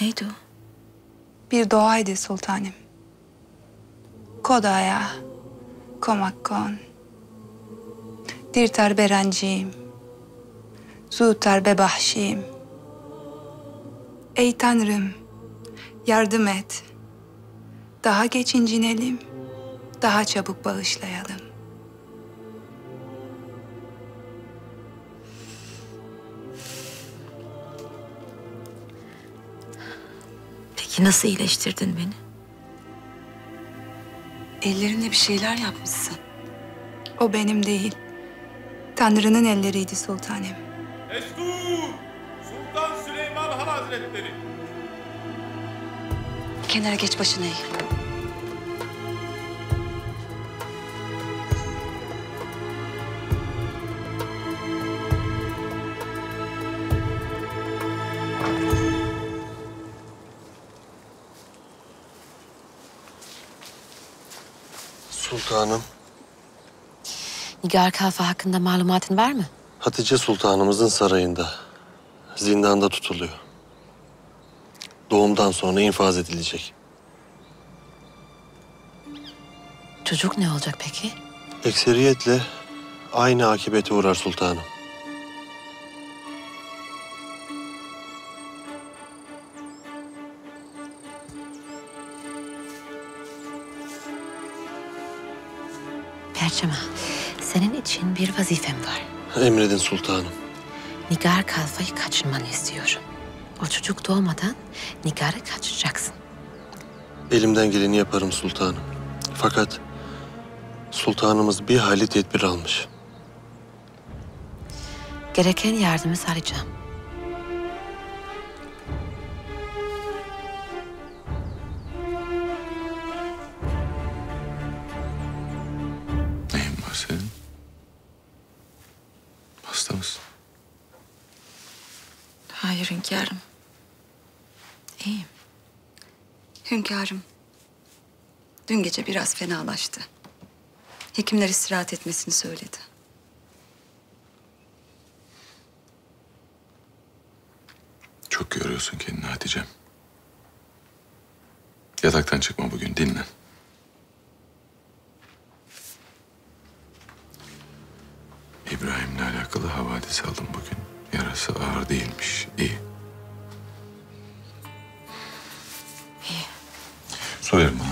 Neydi o? Bir duaydı sultanım. Kodaya, komakkon, dirtar berenciyim, zutar bebahşiyim. Ey Tanrım, yardım et. Daha geç incinelim. Daha çabuk bağışlayalım. Peki nasıl iyileştirdin beni? Ellerine bir şeyler yapmışsın. O benim değil. Tanrı'nın elleriydi sultanım. Destur! Sultan Süleyman Han Hazretleri. Kenara geç, başına eğil. Sultanım. Nigar Kalfa hakkında malumatın var mı? Hatice Sultanımızın sarayında. Zindanda tutuluyor. Doğumdan sonra infaz edilecek. Çocuk ne olacak peki? Ekseriyetle aynı akibete uğrar sultanım. Perçema, senin için bir vazifem var. Emredin sultanım. Nigar Kalfa'yı kaçırmanı istiyorum. O çocuk doğmadan Nigar'ı kaçıracaksın. Elimden geleni yaparım sultanım. Fakat sultanımız bir hali tedbir almış. Gereken yardımı sağlayacağım. Hayır hünkârım. İyiyim. Hünkârım. Dün gece biraz fenalaştı. Hekimler istirahat etmesini söyledi. çok yoruyorsun kendini Hatice'm. Yataktan çıkma bugün, dinlen. İbrahim'le alakalı havadis aldım bugün. Yarası ağır değilmiş, iyi. İyi. Su verin bana.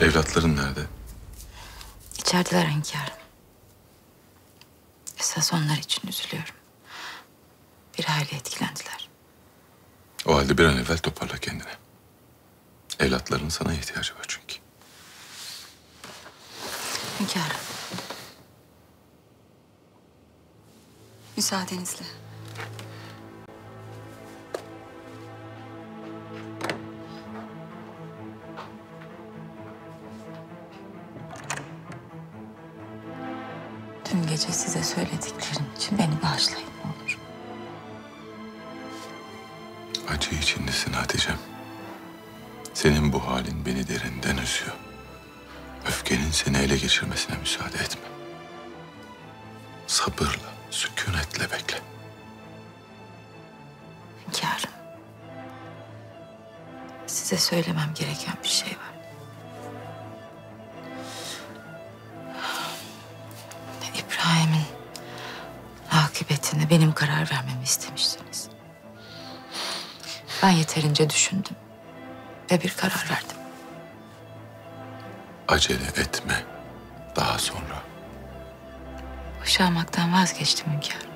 Evlatların nerede? İçerideler hünkârım. Esas onlar için üzülüyorum. Bir hayli etkilendiler. O halde bir an evvel toparla kendini. Evlatlarının sana ihtiyacı var çünkü. Hünkârım. Müsaadenizle. Dün gece size söylediklerim için beni bağışlayın ne olur. Acı içindesin Hatice'm. Senin bu halin beni derinden üzüyor. Öfkenin seni ele geçirmesine müsaade etme. Sabırla, sükunetle bekle. Hünkârım. Size söylemem gereken bir şey var. Aimin akıbetine benim karar vermemi istemiştiniz. Ben yeterince düşündüm ve bir karar verdim. Acele etme. Daha sonra. Boşanmaktan vazgeçtim hünkârım.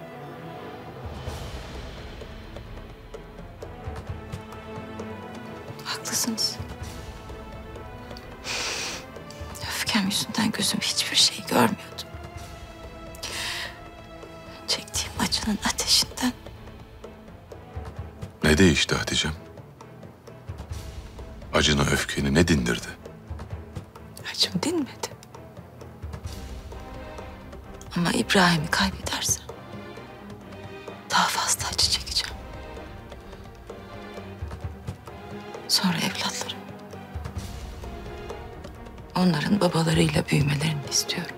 Haklısınız. Öfkem yüzünden gözüm hiçbir şey görmüyordu. Acının ateşinden. Ne değişti Hatice'm? Acına öfkeni ne dindirdi? Acım dinmedi. Ama İbrahim'i kaybedersen daha fazla acı çekeceğim. Sonra evlatlarım. Onların babalarıyla büyümelerini istiyorum.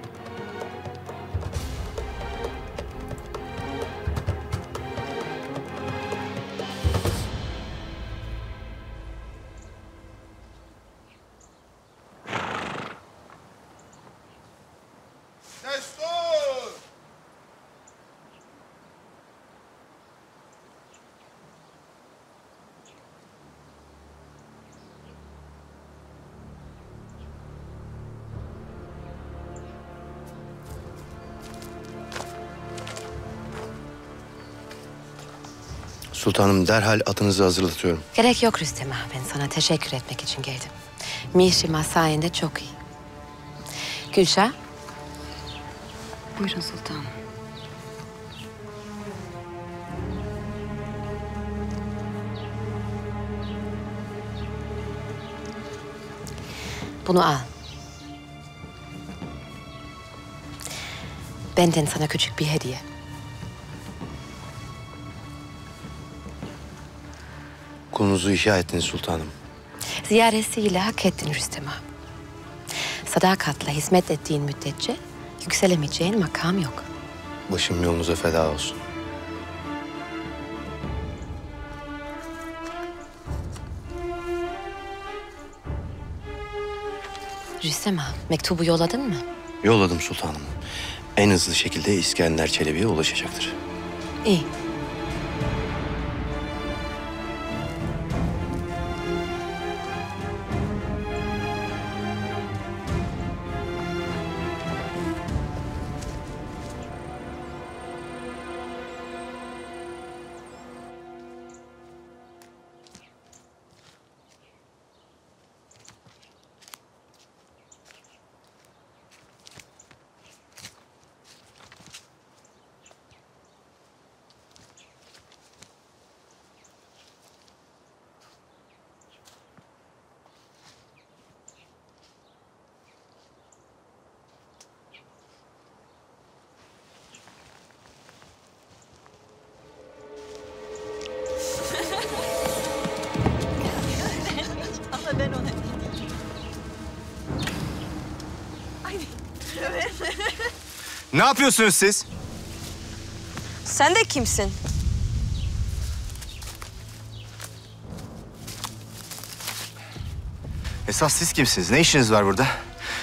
Sultanım, derhal atınızı hazırlatıyorum. Gerek yok Rüstem Ağa, ben sana teşekkür etmek için geldim. Mihrimah sayende çok iyi. Gülşah. Buyurun sultanım. Bunu al. Benden sana küçük bir hediye. Konunuzu işaret ettiniz sultanım. Ziyaretiyle hak ettin Rüstem Ağa. Sadakatla hizmet ettiğin müddetçe yükselemeyeceğin makam yok. Başım yolunuza feda olsun. Rüstem Ağa, mektubu yolladın mı? Yolladım sultanım. En hızlı şekilde İskender Çelebi'ye ulaşacaktır. İyi. Ne yapıyorsunuz siz? Sen de kimsin? Esas siz kimsiniz? Ne işiniz var burada?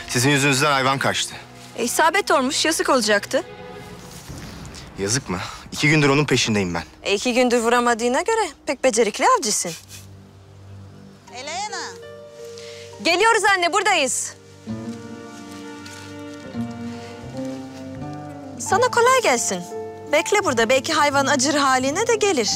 Sizin yüzünüzden hayvan kaçtı. E, isabet olmuş, yazık olacaktı. Yazık mı? İki gündür onun peşindeyim ben. E, iki gündür vuramadığına göre pek becerikli avcısın. Elena! Geliyoruz anne, buradayız. Sana kolay gelsin. Bekle burada. Belki hayvan acır haline de gelir.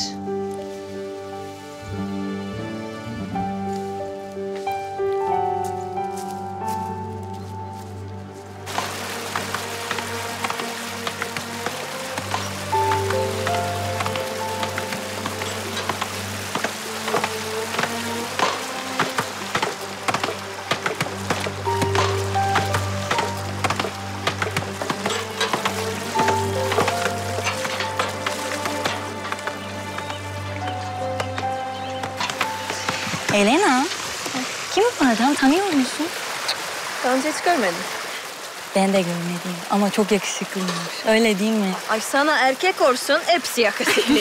Görmedim. Ben de görmedim ama çok yakışıklıymış. Öyle değil mi? Ay sana erkek olsun, hepsi yakışıklı.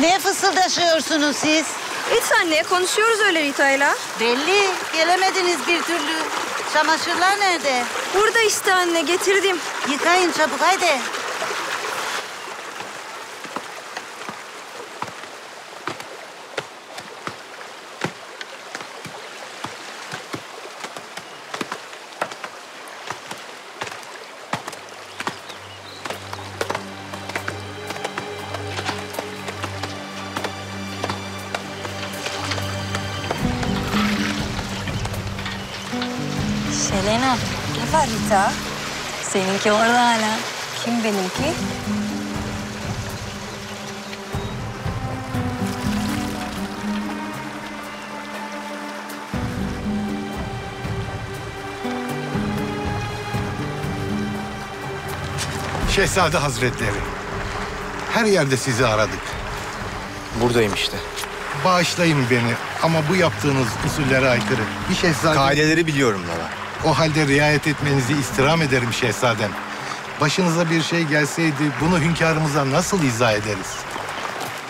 Ne fısıldaşıyorsunuz siz? Hiç anne, konuşuyoruz öyle Rita'yla. Belli, gelemediniz bir türlü. Çamaşırlar nerede? Burada işte anne, getirdim. Yıkayın çabuk, haydi. Harita. Seninki orada hala. Kim benimki? Şehzade Hazretleri. Her yerde sizi aradık. Buradayım işte. Bağışlayın beni ama bu yaptığınız usullere aykırı. Bir şehzade... Kaideleri biliyorum Lala. O halde riayet etmenizi istirham ederim şehzadem. Başınıza bir şey gelseydi bunu hünkârımıza nasıl izah ederiz?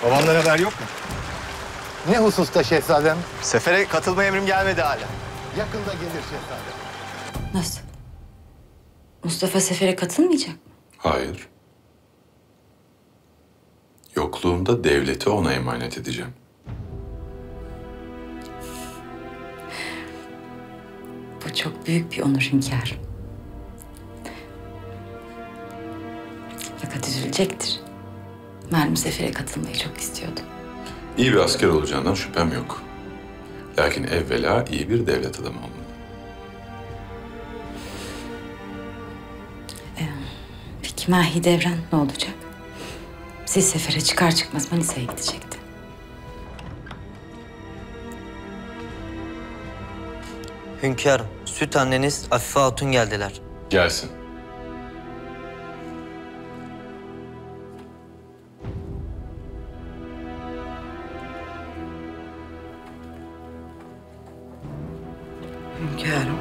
Babamdan haber yok mu? Ne hususta şehzadem? Sefere katılma emrim gelmedi hala. Yakında gelir şehzadem. Nasıl? Mustafa sefere katılmayacak mı? Hayır. Yokluğumda devleti ona emanet edeceğim. Bu çok büyük bir onur hünkârım. Fakat üzülecektir. Malum sefere katılmayı çok istiyordu. İyi bir asker olacağından şüphem yok. Lakin evvela iyi bir devlet adamı olmalı. Ee, peki Mahidevran ne olacak? Siz sefere çıkar çıkmaz Manisa'ya gidecekti. Hünkârım, süt anneniz Afife Hatun geldiler. Gelsin. Hünkârım.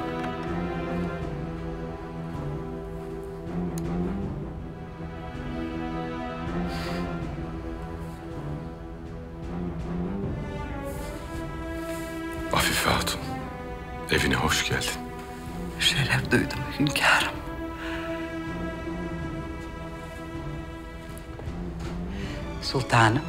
Afife Hatun, evine hoş geldin. Bir şeyler duydum hünkârım. Sultanım.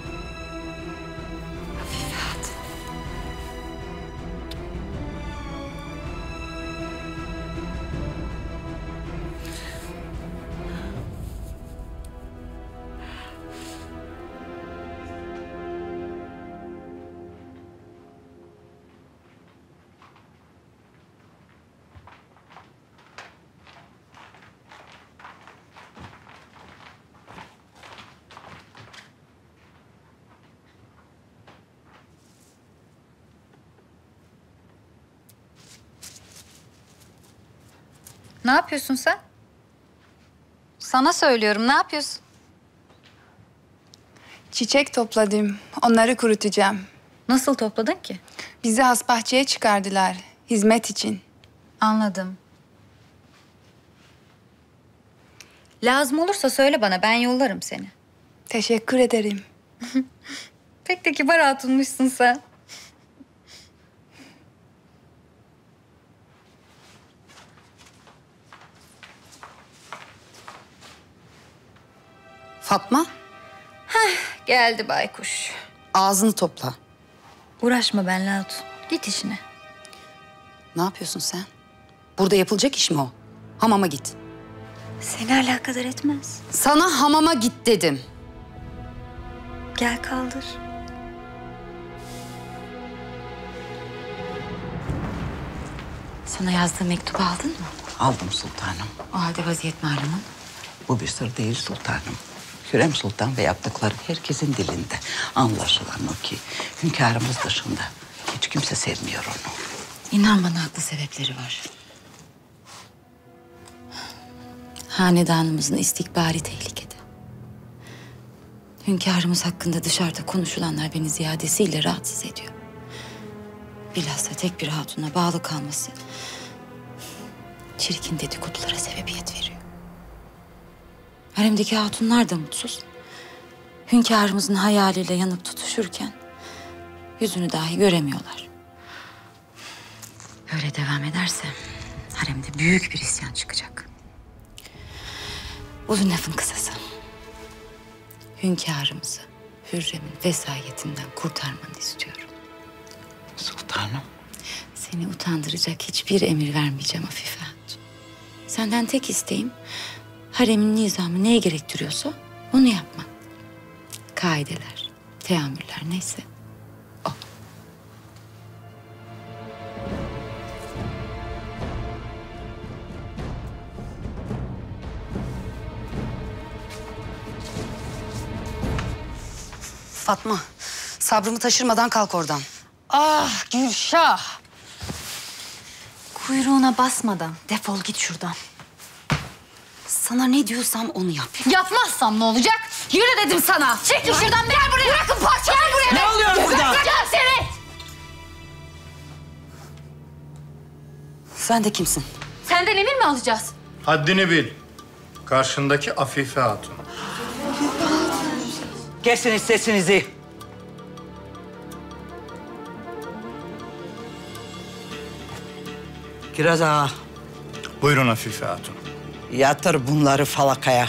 Ne yapıyorsun sen? Sana söylüyorum, ne yapıyorsun? Çiçek topladım, onları kurutacağım. Nasıl topladın ki? Bizi has bahçeye çıkardılar, hizmet için. Anladım. Lazım olursa söyle bana, ben yollarım seni. Teşekkür ederim. Pek de kibar hatunmuşsun sen. Fatma. Heh, geldi baykuş. Ağzını topla. Uğraşma benimle Hatun. Git işine. Ne yapıyorsun sen? Burada yapılacak iş mi o? Hamama git. Seni alakadar etmez. Sana hamama git dedim. Gel kaldır. Sana yazdığım mektubu aldın mı? Aldım sultanım. O halde vaziyet malumun. Bu bir sır değil sultanım. Hürrem Sultan ve yaptıkları herkesin dilinde. Anlaşılan o ki hünkârımız dışında hiç kimse sevmiyor onu. İnan bana haklı sebepleri var. Hanedanımızın istikbari tehlikede. Hünkârımız hakkında dışarıda konuşulanlar beni ziyadesiyle rahatsız ediyor. Bilhassa tek bir hatuna bağlı kalması çirkin dedikodulara sebebiyet veriyor. Haremdeki hatunlar da mutsuz. Hünkârımızın hayaliyle yanıp tutuşurken yüzünü dahi göremiyorlar. Böyle devam ederse haremde büyük bir isyan çıkacak. Uzun lafın kısası. Hünkârımızı Hürrem'in vesayetinden kurtarmanı istiyorum. Sultanım. Seni utandıracak hiçbir emir vermeyeceğim Afife Hatun. Senden tek isteğim... Haremin nizamı neye gerektiriyorsa onu yapman. Kaideler, teamüller neyse o. Fatma, sabrımı taşırmadan kalk oradan. Ah Gülşah! Kuyruğuna basmadan defol git şuradan. Sana ne diyorsam onu yap. Yapmazsam ne olacak? Yürü dedim sana. Çekil şuradan. Gel buraya. Bırakın parçayı. Gel buraya. Ne oluyor burada? Gel seni. Sen de kimsin? Senden emir mi alacağız? Haddini bil. Karşındaki Afife Hatun. Kesiniz sesinizi. Kiraz Ağa. Buyurun Afife Hatun. Yatır bunları falakaya.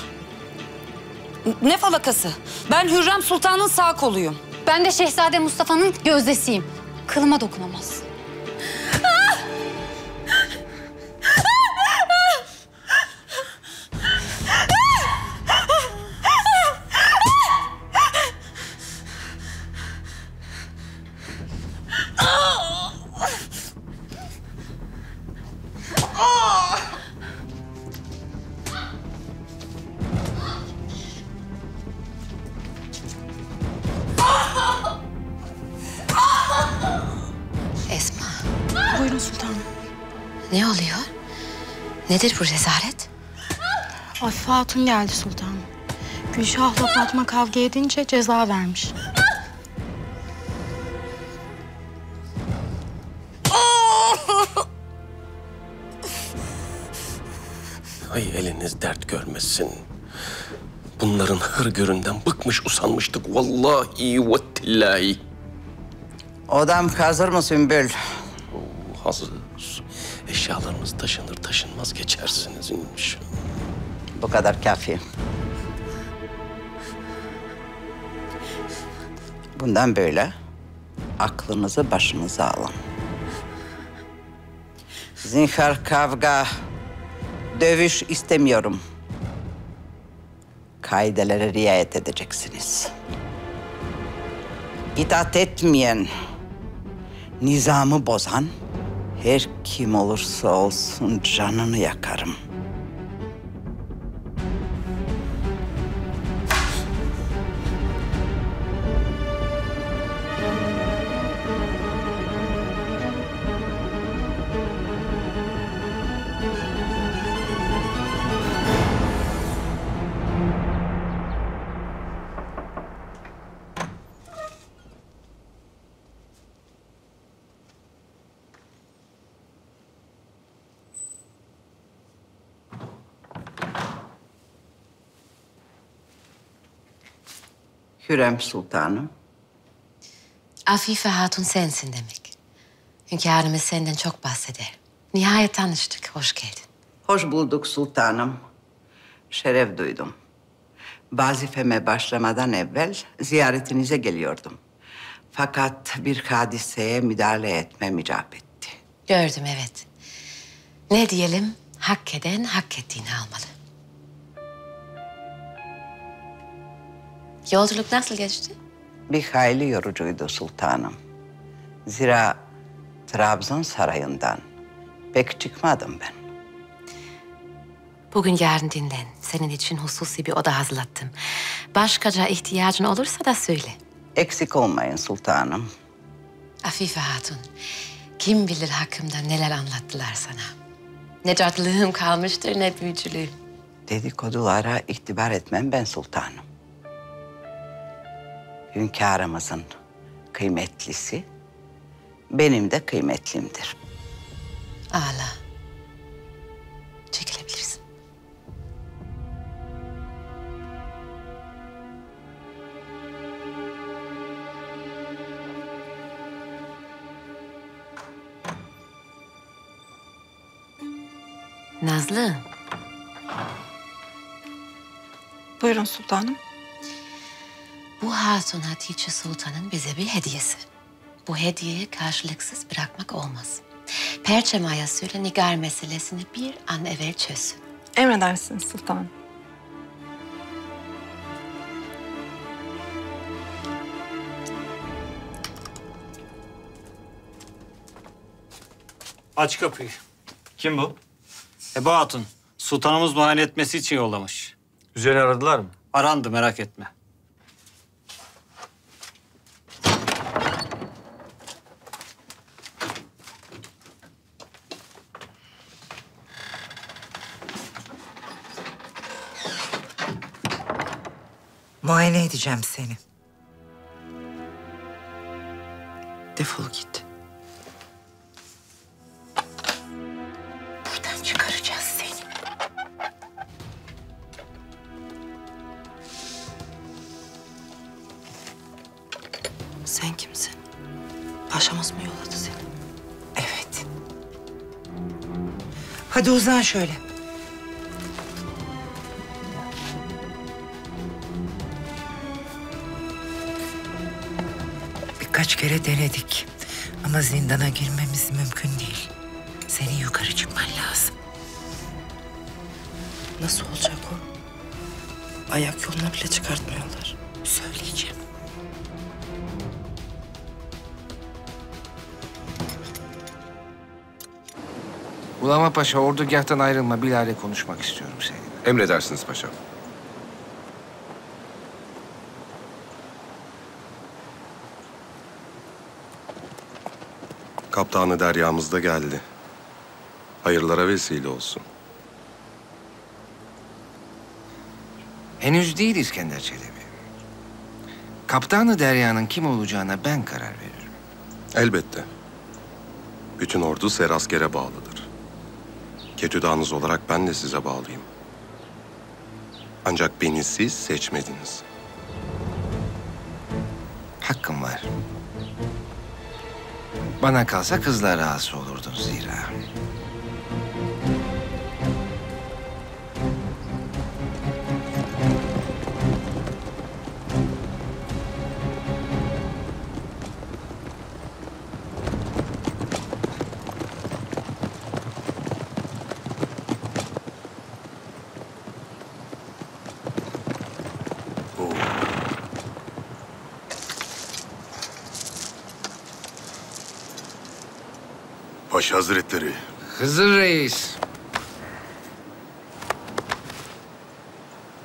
Ne falakası? Ben Hürrem Sultan'ın sağ koluyum. Ben de Şehzade Mustafa'nın gözdesiyim. Kılıma dokunamazsın. Nedir bu rezalet? Afife Hatun geldi sultanım. Gülşah'la Fatma kavga edince ceza vermiş. Ay eliniz dert görmesin. Bunların hırgüründen bıkmış usanmıştık vallahi ve tillahi. Odam hazır mı Sümbül? Oo, hazır. Eşyalarımız taşınır taşınmaz geçersiniz inşallah. Bu kadar kafi. Bundan böyle aklınızı başınıza alın. Zinhar kavga, dövüş istemiyorum. Kaidelere riayet edeceksiniz. İtaat etmeyen, nizamı bozan her kim olursa olsun canını yakarım. Hürrem Sultanım. Afife Hatun sensin demek. Hünkârımız senden çok bahseder. Nihayet tanıştık, hoş geldin. Hoş bulduk sultanım. Şeref duydum. Vazifeme başlamadan evvel ziyaretinize geliyordum. Fakat bir hadiseye müdahale etmem icap etti. Gördüm, evet. Ne diyelim, hak eden hak ettiğini almalı. Yolculuk nasıl geçti? Bir hayli yorucuydu sultanım. Zira Trabzon sarayından pek çıkmadım ben. Bugün yarın dinlen. Senin için hususi bir oda hazırlattım. Başkaca ihtiyacın olursa da söyle. Eksik olmayın sultanım. Afife Hatun, kim bilir hakkımda neler anlattılar sana. Ne cadılığım kalmıştır ne büyücülüğüm. Dedikodulara itibar etmem ben sultanım. Hünkârımızın kıymetlisi, benim de kıymetlimdir. Ağla. Çekilebilirsin. Nazlı. Buyurun sultanım. Bu Hatun Hatice Sultan'ın bize bir hediyesi. Bu hediyeyi karşılıksız bırakmak olmaz. Perçemaya söyle Nigar meselesini bir an evvel çözsün. Emredersiniz sultanım. Aç kapıyı. Kim bu? Ebu Hatun. Sultanımız muayene etmesi için yollamış. Üzeri aradılar mı? Arandı, merak etme. Muayene edeceğim seni. Defol git. Buradan çıkaracağız seni. Sen kimsin? Paşamız mı yolladı seni? Evet. Hadi uzan şöyle. Kaç kere denedik ama zindana girmemiz mümkün değil. Senin yukarı çıkman lazım. Nasıl olacak o? Ayak yoluna bile çıkartmıyorlar. Söyleyeceğim. Ulama Paşa, ordugâhtan ayrılma. Bilal'le konuşmak istiyorum seninle. Emredersiniz paşam. Kaptanı deryamız da geldi. Hayırlara vesile olsun. Henüz değil İskender Çelebi. Kaptanı deryanın kim olacağına ben karar veririm. Elbette. Bütün ordu seraskere bağlıdır. Ketüdanız olarak ben de size bağlıyım. Ancak beni siz seçmediniz. Hakkım var. Bana kalsa kızla rahatsız olurdun zira. Paşa Hazretleri. Hızır Reis.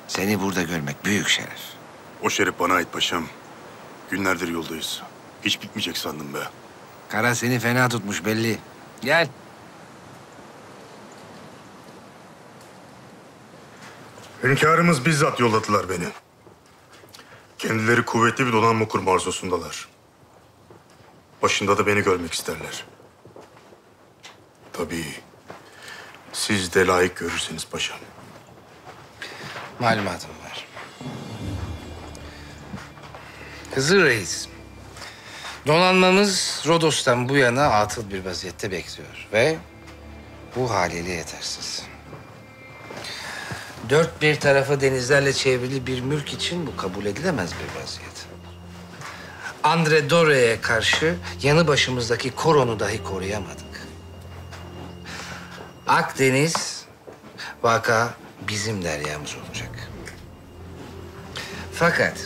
Seni burada görmek büyük şeref. O şeref bana ait paşam. Günlerdir yoldayız. Hiç bitmeyecek sandım be. Kara seni fena tutmuş belli. Gel. Hünkârımız bizzat yolladılar beni. Kendileri kuvvetli bir donanma kurma arzusundalar. Başında da beni görmek isterler. Tabii. Siz de layık görürseniz paşam. Malumatım var. Hızır Reis, donanmamız Rodos'tan bu yana atıl bir vaziyette bekliyor ve bu haliyle yetersiz. Dört bir tarafı denizlerle çevrili bir mülk için bu kabul edilemez bir vaziyet. Andre Dore'ye karşı yanı başımızdaki Koron'u dahi koruyamadık. Akdeniz vaka bizim deryamız olacak. Fakat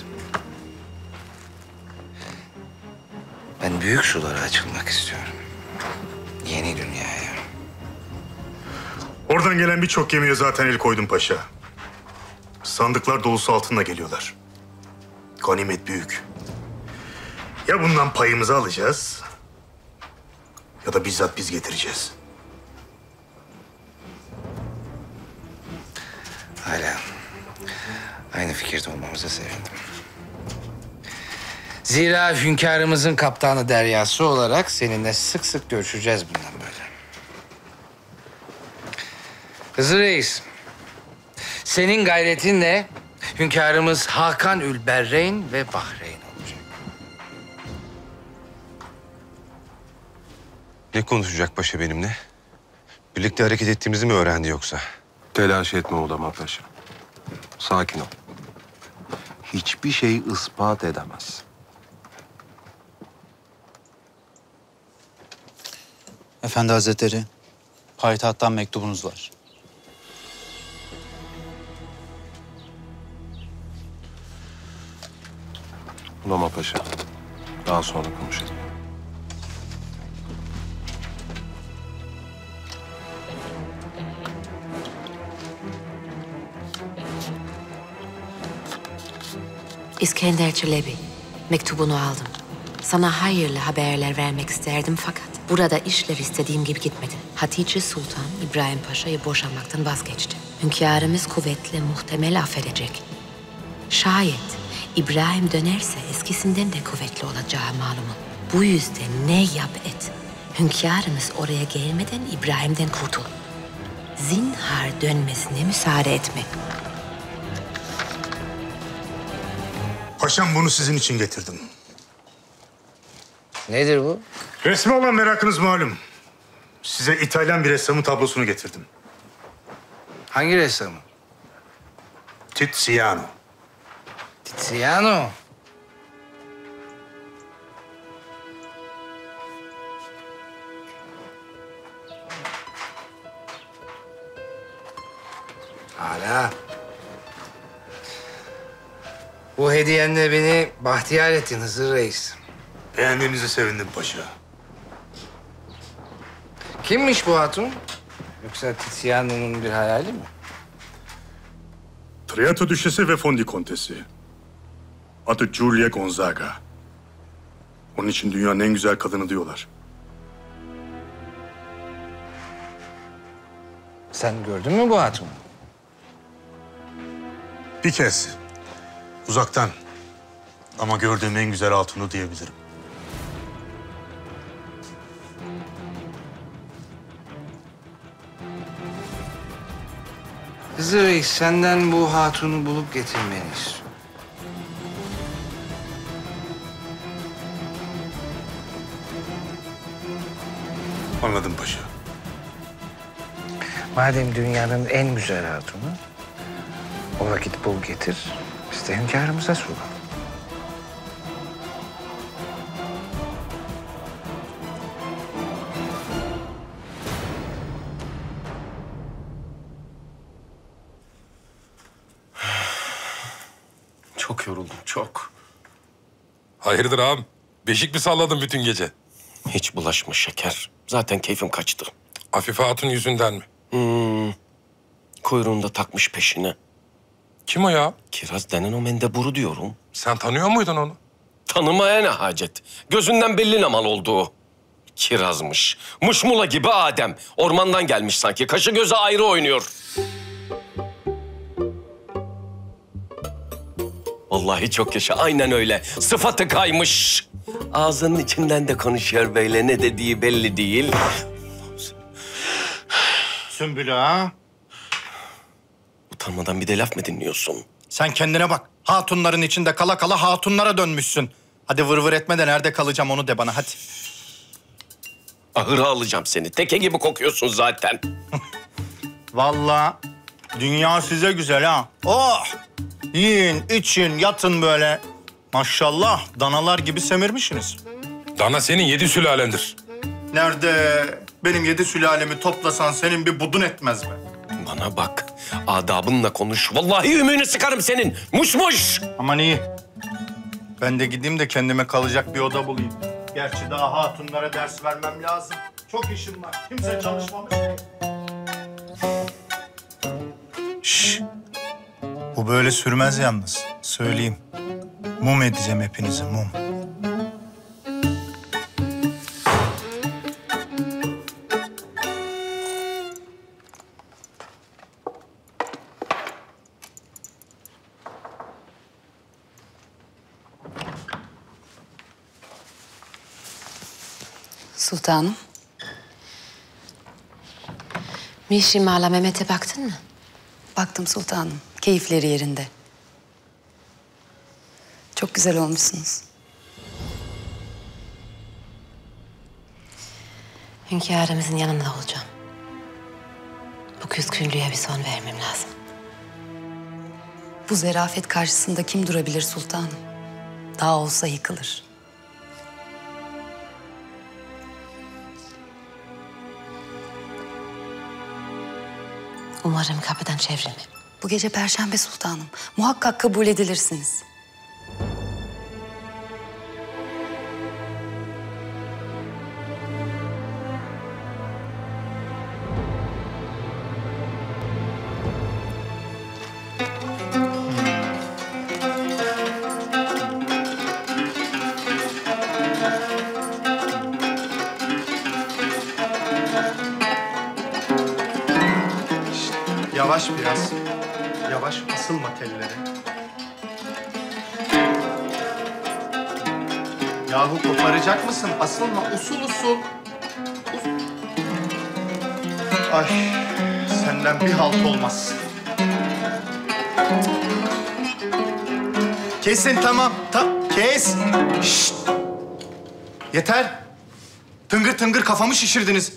ben büyük sulara açılmak istiyorum. Yeni dünyaya. Oradan gelen birçok gemiye zaten el koydum paşa. Sandıklar dolusu altınla geliyorlar. Ganimet büyük. Ya bundan payımızı alacağız ya da bizzat biz getireceğiz. Hala aynı fikirde olmamıza sevindim. Zira hünkârımızın kaptanı deryası olarak seninle sık sık görüşeceğiz bundan böyle. Hızır Reis, senin gayretinle hünkârımız Hakan Ülberreyn ve Bahreyn olacak. Ne konuşacak paşa benimle? Birlikte hareket ettiğimizi mi öğrendi yoksa? Telaş etme Ulama Paşa. Sakin ol. Hiçbir şey ispat edemez. Efendi Hazretleri, payitahttan mektubunuz var. Ulama Paşa, daha sonra konuşalım. İskender Çelebi, mektubunu aldım. Sana hayırlı haberler vermek isterdim fakat burada işler istediğim gibi gitmedi. Hatice Sultan, İbrahim Paşa'yı boşanmaktan vazgeçti. Hünkârımız kuvvetle muhtemel affedecek. Şayet İbrahim dönerse eskisinden de kuvvetli olacağı malumun. Bu yüzden ne yap et, hünkârımız oraya gelmeden İbrahim'den kurtul. Zinhar dönmesine müsaade etme. Paşam, bunu sizin için getirdim. Nedir bu? Resme olan merakınız malum. Size İtalyan bir ressamın tablosunu getirdim. Hangi ressamı? Tiziano. Tiziano? Hala. Bu hediyenle beni bahtiyar ettin Hızır Reis. Beğendiğinizi sevindim paşa. Kimmiş bu hatun? Yoksa Tiziano'nun bir hayali mi? Triato Düşesi ve Fondi Kontesi. Adı Giulia Gonzaga. Onun için dünyanın en güzel kadını diyorlar. Sen gördün mü bu hatunu? Bir kez. Uzaktan ama gördüğüm en güzel hatunu diyebilirim. Hızır Reis senden bu hatunu bulup getirmeni istiyor. Anladım paşa. Madem dünyanın en güzel hatunu, o vakit bul getir, biz de hünkârımıza sunalım. Çok yoruldum, çok. Hayırdır ağam? Beşik mi salladın bütün gece? Hiç bulaşma şeker. Zaten keyfim kaçtı. Afife Hatun yüzünden mi? Hmm. Kuyruğunda takmış peşine. Kim o ya? Kiraz denen o mendeburu diyorum. Sen tanıyor muydun onu? Tanımaya ne hacet? Gözünden belli ne mal olduğu. Kirazmış. Muşmula gibi Adem. Ormandan gelmiş sanki. Kaşı göze ayrı oynuyor. Vallahi çok yaşa. Aynen öyle. Sıfatı kaymış. Ağzının içinden de konuşuyor böyle. Ne dediği belli değil. Sümbül Ağa. Utanmadan bir de laf mı dinliyorsun? Sen kendine bak. Hatunların içinde kala kala hatunlara dönmüşsün. Hadi vır vır etme de nerede kalacağım onu de bana hadi. Ahıra alacağım seni. Teke gibi kokuyorsun zaten. Vallahi dünya size güzel ha. Oh! Yiyin, için, yatın böyle. Maşallah danalar gibi semirmişsiniz. Dana senin yedi sülalendir. Nerede? Benim yedi sülalemi toplasan senin bir budun etmez mi? Bana bak. Adabınla konuş. Vallahi ümüğünü sıkarım senin. Muş muş. Aman iyi. Ben de gideyim de kendime kalacak bir oda bulayım. Gerçi daha hatunlara ders vermem lazım. Çok işim var. Kimse çalışmamış. Şşş. Bu böyle sürmez yalnız. Söyleyeyim. Mum edeceğim hepinizi, mum. Sultanım. Mihrimah'la Mehmet'e baktın mı? Baktım sultanım. Keyifleri yerinde. Çok güzel olmuşsunuz. Hünkârımızın yanında olacağım. Bu küskünlüğe bir son vermem lazım. Bu zerafet karşısında kim durabilir sultanım? Dağ olsa yıkılır. Umarım kapıdan çevrilmem. Bu gece perşembe sultanım. Muhakkak kabul edilirsiniz. Yavaş biraz. Yavaş asılma tellere. Yahu koparacak mısın? Asılma. Usul usul. usul. Ay senden bir halt olmaz. Kesin tamam. Ta kes. Şşt. Yeter. Tıngır tıngır kafamı şişirdiniz.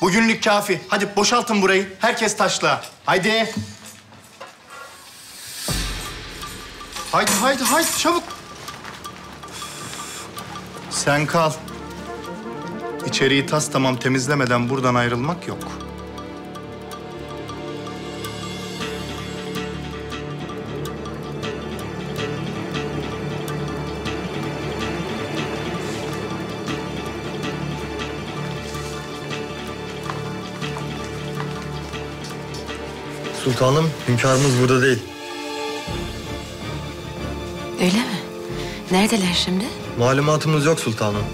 Bugünlük kafi. Hadi boşaltın burayı. Herkes taşlığa. Haydi. Haydi, haydi, haydi. Çabuk. Sen kal. İçeriği tas tamam temizlemeden buradan ayrılmak yok. Sultanım, hünkârımız burada değil. Öyle mi? Neredeler şimdi? Malumatımız yok sultanım.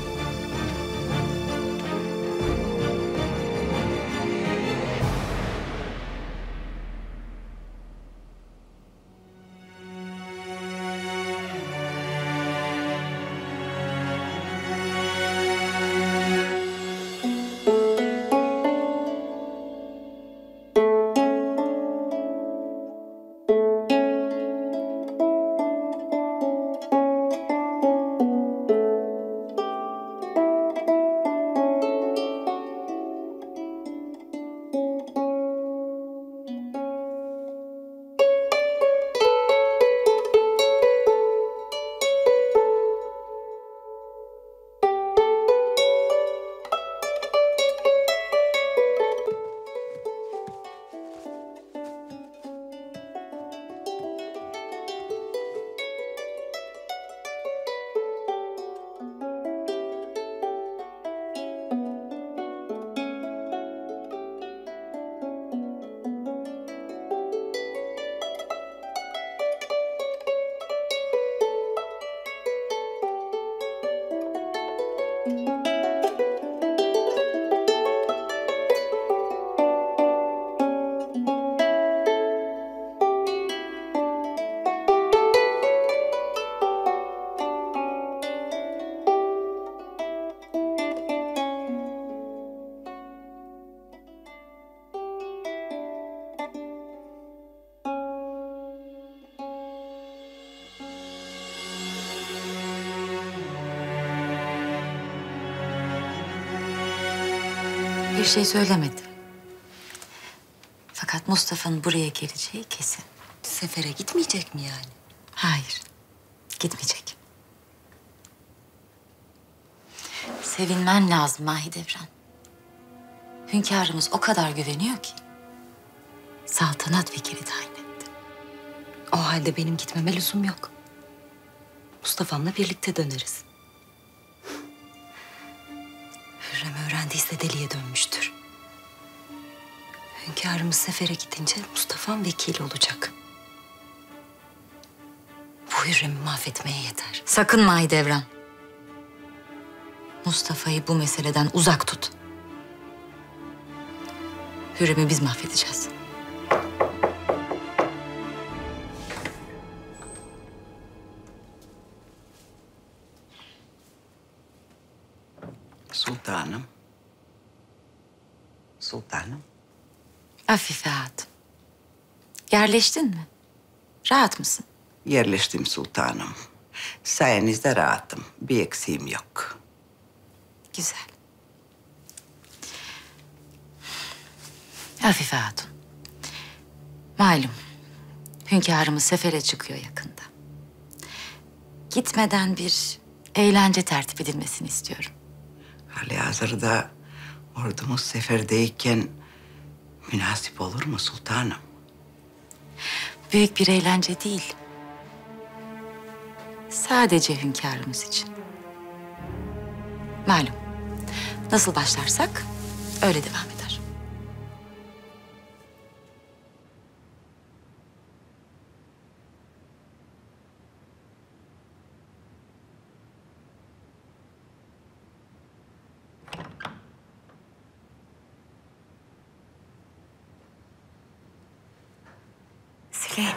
Bir şey söylemedi. Fakat Mustafa'nın buraya geleceği kesin. Sefere gitmeyecek mi yani? Hayır, gitmeyecek. Sevinmen lazım Mahidevran. Hünkârımız o kadar güveniyor ki saltanat vekili tayin etti. O halde benim gitmeme lüzum yok. Mustafa'mla birlikte döneriz. Hürrem öğrendiyse deliye dönmüştür. Hünkârımız sefere gidince Mustafa'm vekil olacak. Bu Hürrem'i mahvetmeye yeter. Sakın Mahidevran. Mustafa'yı bu meseleden uzak tut. Hürrem'i biz mahvedeceğiz. Sultanım. Sultanım. Afife Hatun. Yerleştin mi? Rahat mısın? Yerleştim sultanım. Sayenizde rahatım. Bir eksiğim yok. Güzel. Afife Hatun. Malum hünkârımız sefere çıkıyor yakında. Gitmeden bir eğlence tertip edilmesini istiyorum. Halihazırda ordumuz seferdeyken münasip olur mu sultanım? Büyük bir eğlence değil. Sadece hünkârımız için. Malum, nasıl başlarsak öyle devam eder. Süleyman.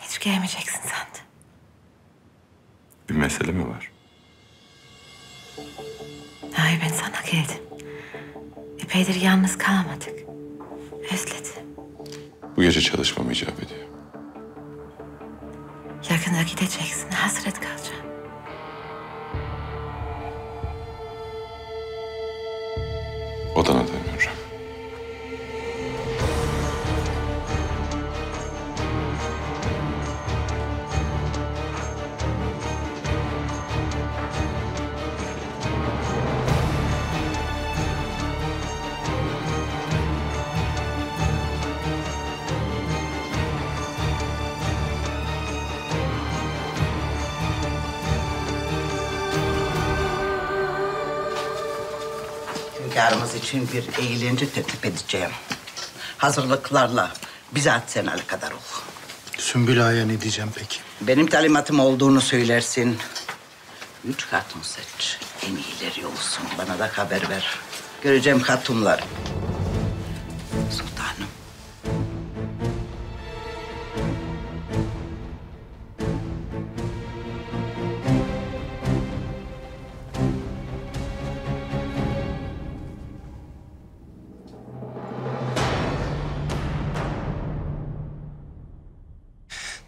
Hiç gelmeyeceksin sandım. Bir mesele mi var? Hayır, ben sana geldim. Epeydir yalnız kalamadık. Özledim. Bu gece çalışmam icap ediyor. Yakında gideceksin, hasret kalacağım. Odana dönüyorum. Hünkârımız için bir eğlence teklif edeceğim. Hazırlıklarla bizzat sen alakadar ol. Sümbül Ağa'ya ne diyeceğim peki? Benim talimatım olduğunu söylersin. Üç hatun seç. En iyileri olsun. Bana da haber ver. Göreceğim hatunlar. Sultanım.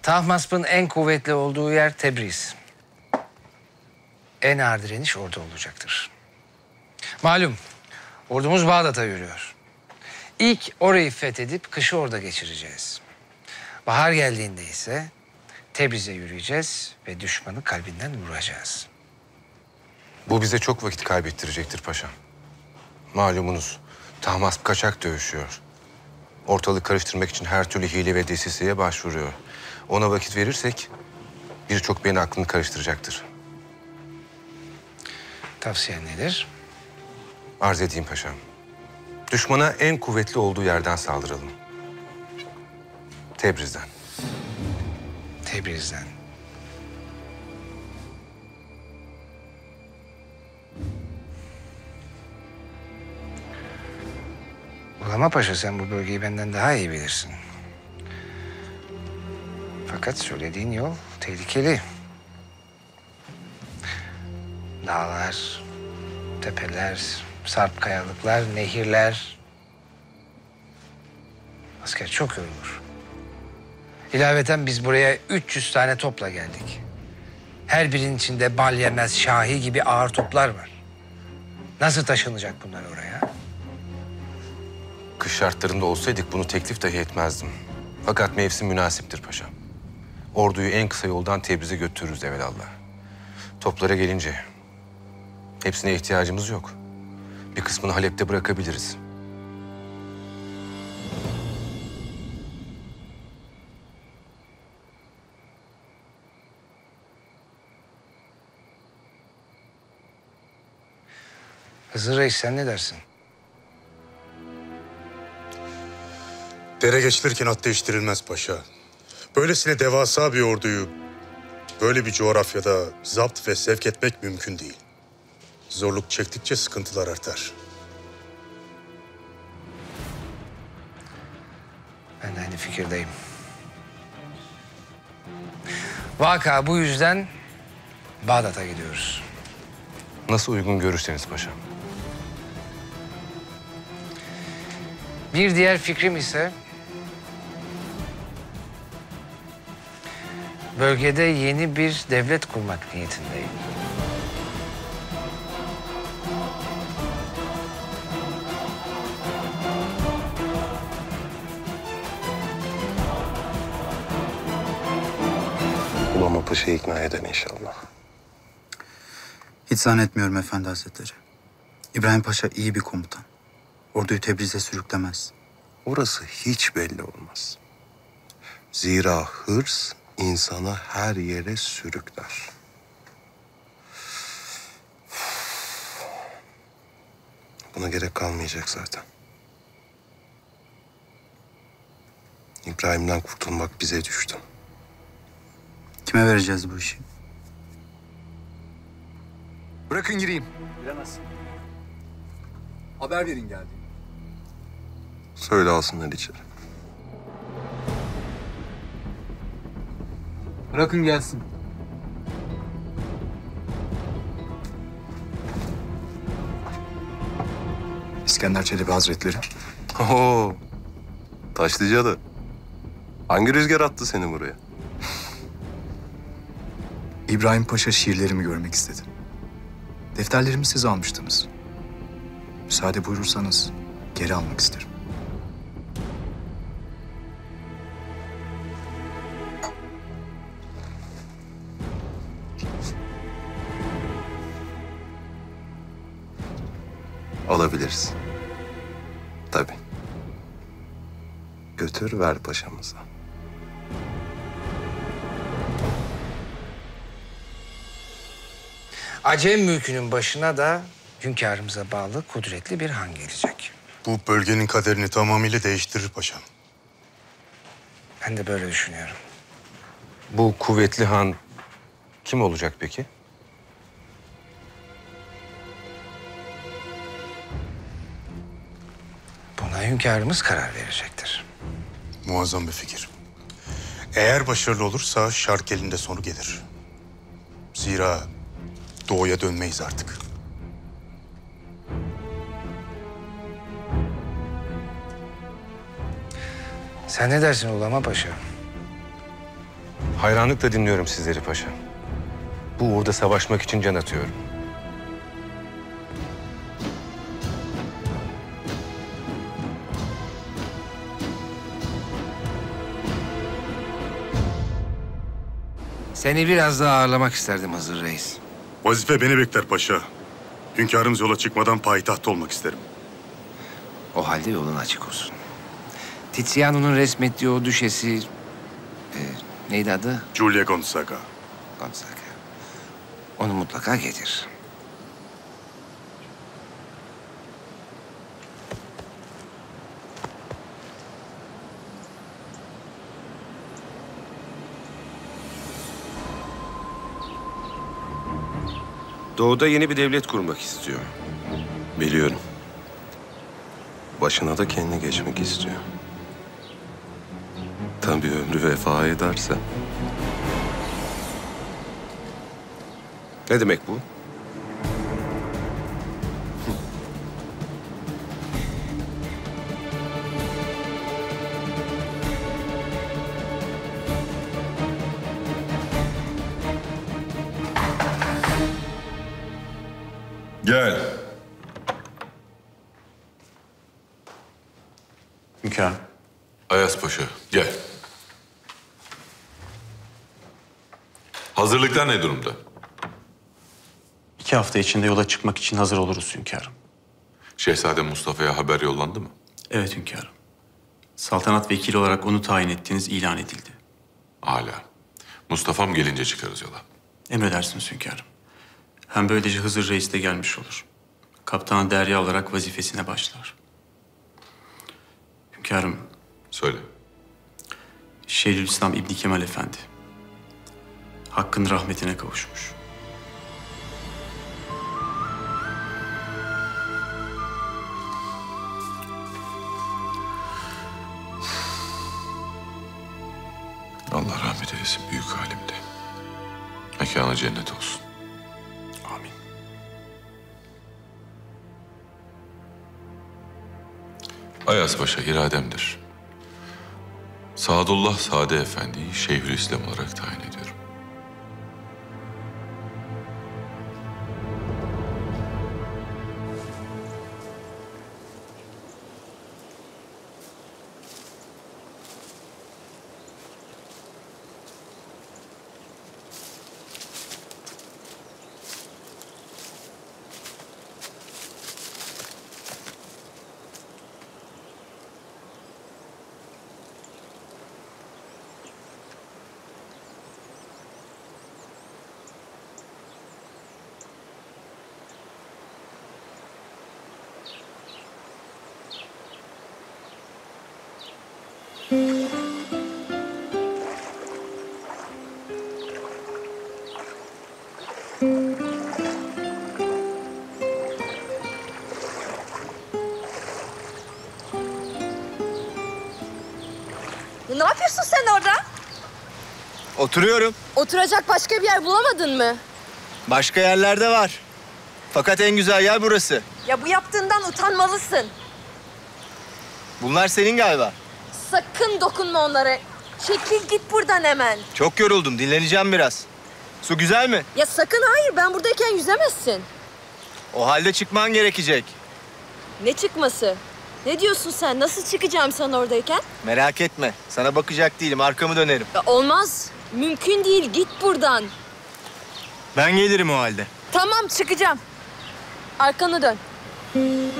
Tahmasp'ın en kuvvetli olduğu yer Tebriz. En ağır direniş orada olacaktır. Malum, ordumuz Bağdat'a yürüyor. İlk orayı fethedip kışı orada geçireceğiz. Bahar geldiğinde ise Tebriz'e yürüyeceğiz ve düşmanı kalbinden vuracağız. Bu bize çok vakit kaybettirecektir paşam. Malumunuz, Tahmasp kaçak dövüşüyor. Ortalık karıştırmak için her türlü hile ve desiseye başvuruyor. Ona vakit verirsek birçok beyin aklını karıştıracaktır. Tavsiyen nedir? Arz edeyim paşam. Düşmana en kuvvetli olduğu yerden saldıralım. Tebriz'den. Tebriz'den. Ulama Paşa, sen bu bölgeyi benden daha iyi bilirsin. Fakat söylediğin yol tehlikeli. Dağlar, tepeler, sarp kayalıklar, nehirler. Asker çok yorulur. İlaveten biz buraya üç yüz tane topla geldik. Her birinin içinde bal yemez, şahi gibi ağır toplar var. Nasıl taşınacak bunlar oraya? Kış şartlarında olsaydık bunu teklif dahi etmezdim. Fakat mevsim münasiptir paşam. Orduyu en kısa yoldan Tebriz'e götürürüz evvelallah. Toplara gelince hepsine ihtiyacımız yok. Bir kısmını Halep'te bırakabiliriz. Hızır Reis, sen ne dersin? Dere geçilirken at değiştirilmez paşa. Böylesine devasa bir orduyu böyle bir coğrafyada zapt ve sevk etmek mümkün değil. Zorluk çektikçe sıkıntılar artar. Ben de aynı fikirdeyim. Vaka bu yüzden Bağdat'a gidiyoruz. Nasıl uygun görürseniz paşam. Bir diğer fikrim ise bölgede yeni bir devlet kurmak niyetindeyim. Ulama Paşa'yı ikna eden inşallah. Hiç zannetmiyorum Efendi Hazretleri. İbrahim Paşa iyi bir komutan. Orduyu Tebriz'e sürüklemez. Orası hiç belli olmaz. Zira hırs insanı her yere sürükler. Buna gerek kalmayacak zaten. İbrahim'den kurtulmak bize düştü. Kime vereceğiz bu işi? Bırakın gireyim. Giremezsin. Haber verin geldiğimi. Söyle alsınlar içeri. Bırakın gelsin. İskender Çelebi Hazretleri. Oho. Taşlıcalı. Hangi rüzgar attı seni buraya? İbrahim Paşa şiirlerimi görmek istedi. Defterlerimi siz almıştınız. Müsaade buyurursanız geri almak isterim. Alabiliriz. Tabii. Götür ver paşamıza. Acem mülkünün başına da hünkârımıza bağlı kudretli bir han gelecek. Bu bölgenin kaderini tamamıyla değiştirir paşam. Ben de böyle düşünüyorum. Bu kuvvetli han kim olacak peki? Buna hünkârımız karar verecektir. Muazzam bir fikir. Eğer başarılı olursa şark elinde sonu gelir. Zira doğuya dönmeyiz artık. Sen ne dersin Ulama Paşa? Hayranlıkla dinliyorum sizleri paşa. Bu uğurda savaşmak için can atıyorum. Seni biraz daha ağırlamak isterdim Hızır Reis. Vazife beni bekler paşa. Hünkârımız yola çıkmadan payitahtta olmak isterim. O halde yolun açık olsun. Tiziano'nun resmettiği o düşesi... E, neydi adı? Giulia Gonzaga. Gonzaga. Onu mutlaka getir. Doğu'da yeni bir devlet kurmak istiyor. Biliyorum. başına da kendi geçmek istiyor. Tabii ömrü vefa ederse. Ne demek bu? Gel. Hünkârım. Ayas Paşa, gel. Hazırlıklar ne durumda? İki hafta içinde yola çıkmak için hazır oluruz hünkârım. Şehzade Mustafa'ya haber yollandı mı? Evet hünkârım. Saltanat vekili olarak onu tayin ettiğiniz ilan edildi. Âlâ. Mustafa'm gelince çıkarız yola. Emredersiniz hünkârım. Hem böylece Hızır Reis de gelmiş olur. Kaptan derya olarak vazifesine başlar. Hünkârım. Söyle. Şeyhülislam İbni Kemal Efendi. Hakkın rahmetine kavuşmuş. Allah rahmet eylesin büyük halimde. Mekanı cennet olsun. Amin. Ayas Paşa irademdir. Sadullah Sade Efendi'yi Şeyhülislam olarak tayin ediyorum. Ne yapıyorsun sen orada? Oturuyorum. Oturacak başka bir yer bulamadın mı? Başka yerlerde var. Fakat en güzel yer burası. Ya bu yaptığından utanmalısın. Bunlar senin galiba. Sakın dokunma onlara. Çekil git buradan hemen. Çok yoruldum. Dinleneceğim biraz. Su güzel mi? Ya sakın hayır. Ben buradayken yüzemezsin. O halde çıkman gerekecek. Ne çıkması? Ne diyorsun sen? Nasıl çıkacağım sen oradayken? Merak etme. Sana bakacak değilim. Arkamı dönerim. Ya olmaz. Mümkün değil. Git buradan. Ben gelirim o halde. Tamam, çıkacağım. Arkanı dön.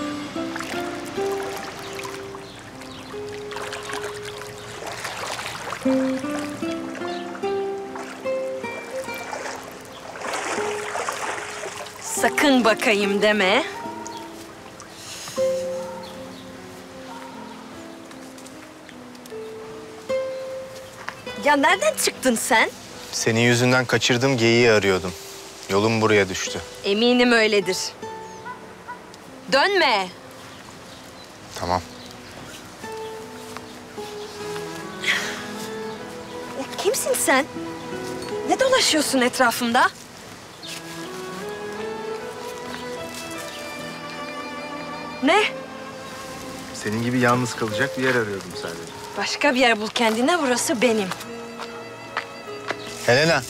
Sakın bakayım deme. Ya nereden çıktın sen? Senin yüzünden kaçırdım, geyiği arıyordum. Yolum buraya düştü. Eminim öyledir. Dönme. Tamam. Ya kimsin sen? Ne dolaşıyorsun etrafımda? Ne? Senin gibi yalnız kalacak bir yer arıyordum sadece. Başka bir yer bul kendine, burası benim. Elena.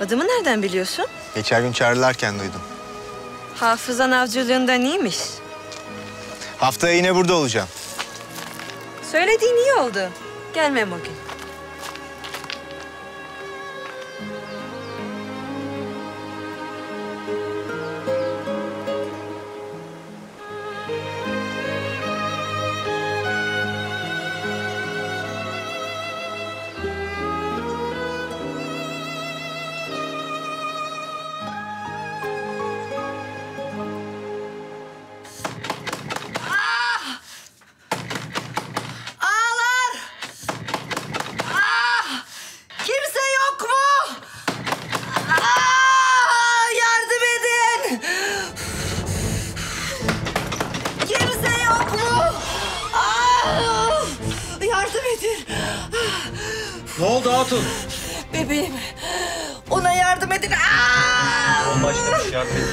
Adımı nereden biliyorsun? Geçen gün çağrılarken duydum. Hafızan avcılığından iyiymiş. Haftaya yine burada olacağım. Söylediğin iyi oldu. Gelmem o gün. Ne oldu hatun? Bebeğim. Ona yardım edin. Aaaa! Başlamış yardım edin.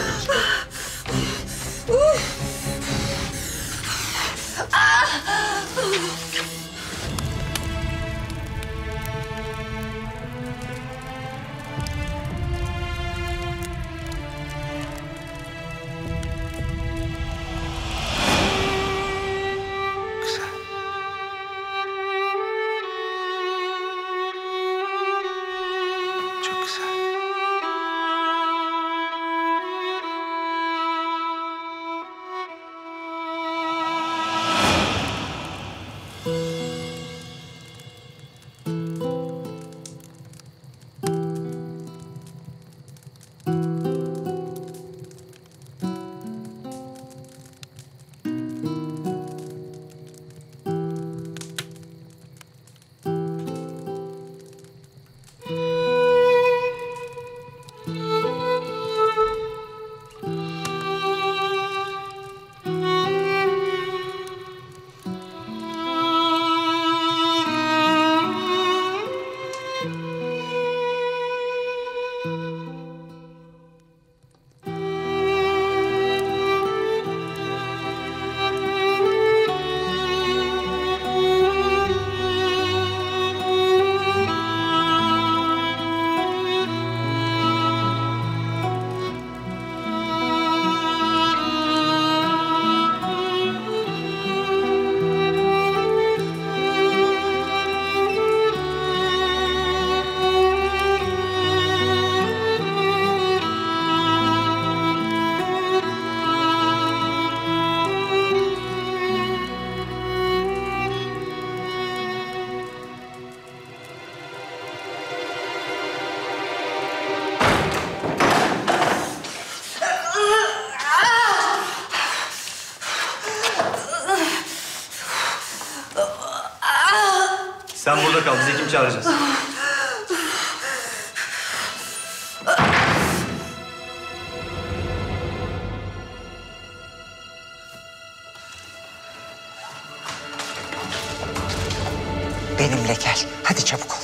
Sen burada kal, bize kim çağıracağız? Benimle gel, hadi çabuk ol.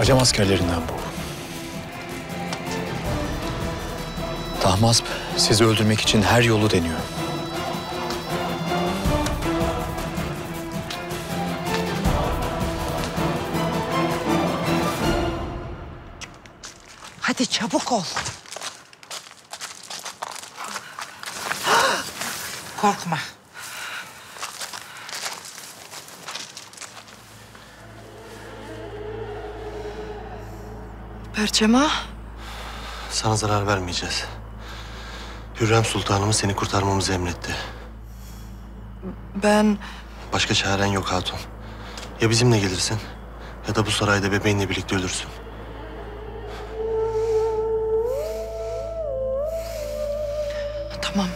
Acem askerlerinden bu. Tahmasp sizi öldürmek için her yolu deniyor. Hadi çabuk ol. Korkma. Perçem Ağa. Sana zarar vermeyeceğiz. Hürrem Sultanımız seni kurtarmamızı emretti. Ben... Başka çaren yok hatun. Ya bizimle gelirsin ya da bu sarayda bebeğinle birlikte ölürsün. Tamam,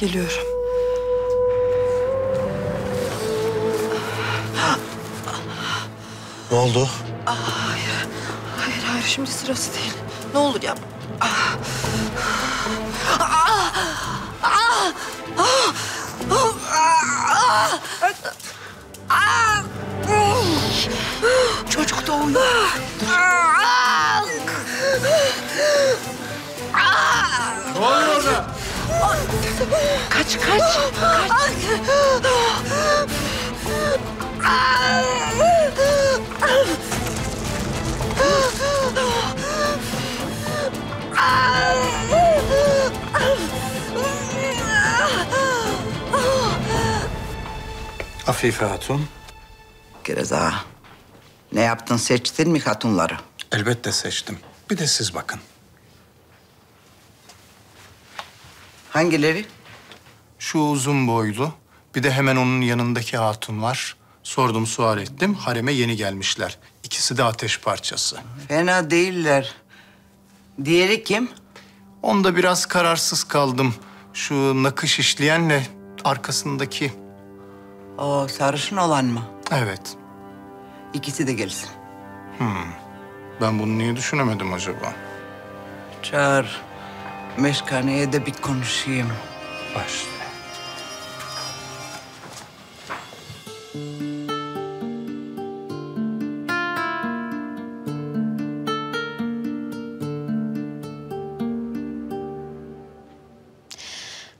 geliyorum. Ne oldu? Şimdi sırası değil. Ne olur yap. Ah. Ah. Ah. Ah. Ah. Ah. Çocuk doğuyor. Ah. Ne oluyor orada? Kaç, kaç. Kaç. Ah. Afife Afife Hatun. Girez ağa. Ne yaptın, seçtin mi hatunları? Elbette seçtim. Bir de siz bakın. Hangileri? Şu uzun boylu. Bir de hemen onun yanındaki hatun var. Sordum, sual ettim. Hareme yeni gelmişler. İkisi de ateş parçası. Fena değiller. Diğeri kim? Onda biraz kararsız kaldım. Şu nakış işleyenle arkasındaki. O sarışın olan mı? Evet. İkisi de gelsin. Hmm. Ben bunu niye düşünemedim acaba? Çağır. Meşkaneye de bir konuşayım. Başla.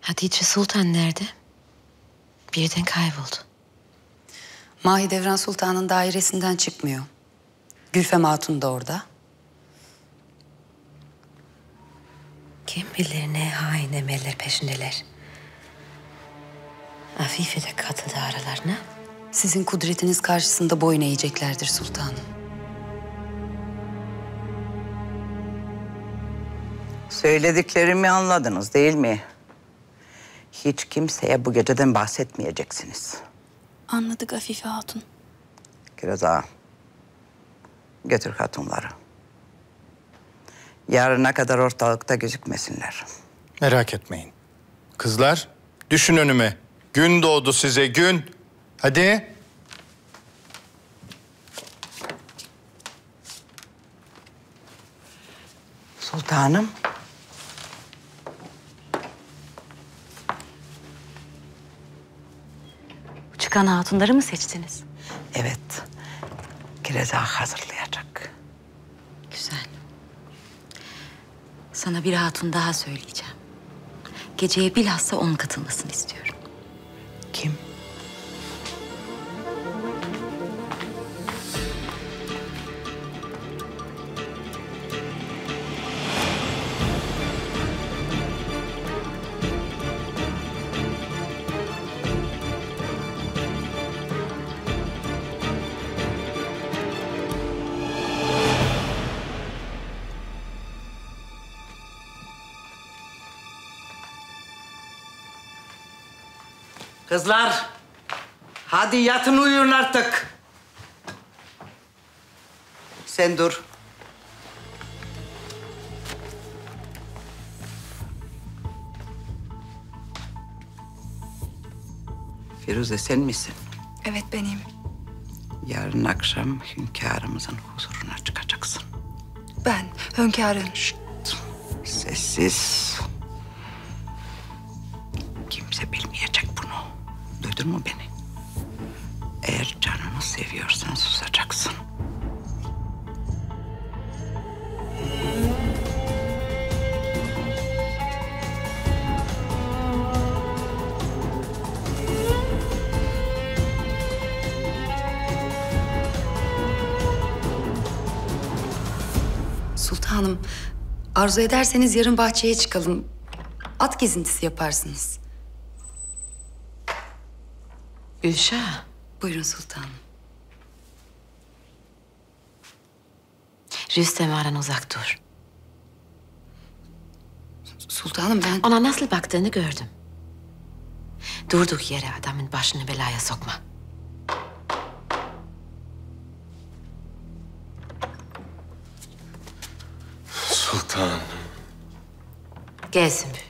Hatice Sultan nerede? Birden kayboldu. Mahidevran Sultan'ın dairesinden çıkmıyor. Gülfem Hatun da orada. Kim bilir ne hain emeller peşindeler. Afife de katıldı aralarına. Sizin kudretiniz karşısında boyun eğeceklerdir sultanım. Söylediklerimi anladınız değil mi? Hiç kimseye bu geceden bahsetmeyeceksiniz. Anladık Afife Hatun. Kiraz ağa, götür hatunları. Yarına kadar ortalıkta gözükmesinler. Merak etmeyin. Kızlar, düşün önüme. Gün doğdu size, gün. Hadi. Sultanım. Çıkan hatunları mı seçtiniz? Evet. Kireza hazırlayacak. Güzel. Sana bir hatun daha söyleyeceğim. Geceye bilhassa onun katılmasını istiyorum. Kim? Kızlar, hadi yatın uyuyun artık. Sen dur. Firuze sen misin? Evet benim. Yarın akşam hünkârımızın huzuruna çıkacaksın. Ben, hünkârın. Şşt, sessiz. Kimse bilmeyecek bunu. Duydun mu beni? Eğer canını seviyorsan susacaksın. Sultanım, arzu ederseniz yarın bahçeye çıkalım. At gezintisi yaparsınız. Gülşah. Buyurun sultanım. Rüstem Ağa'dan uzak dur. Sultanım ben... Ona nasıl baktığını gördüm. Durduk yere adamın başını belaya sokma. Sultanım. Gelsin bir.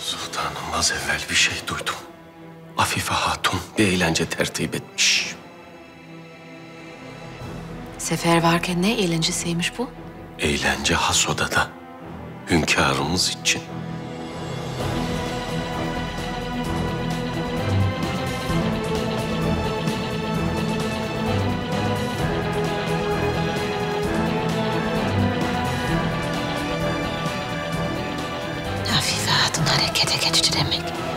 Sultanım az evvel bir şey duydum. Afife Hatun bir eğlence tertip etmiş. Sefer varken ne eğlencesiymiş bu? Eğlence has odada. Hünkârımız için. Afife Hatun harekete geçti demek.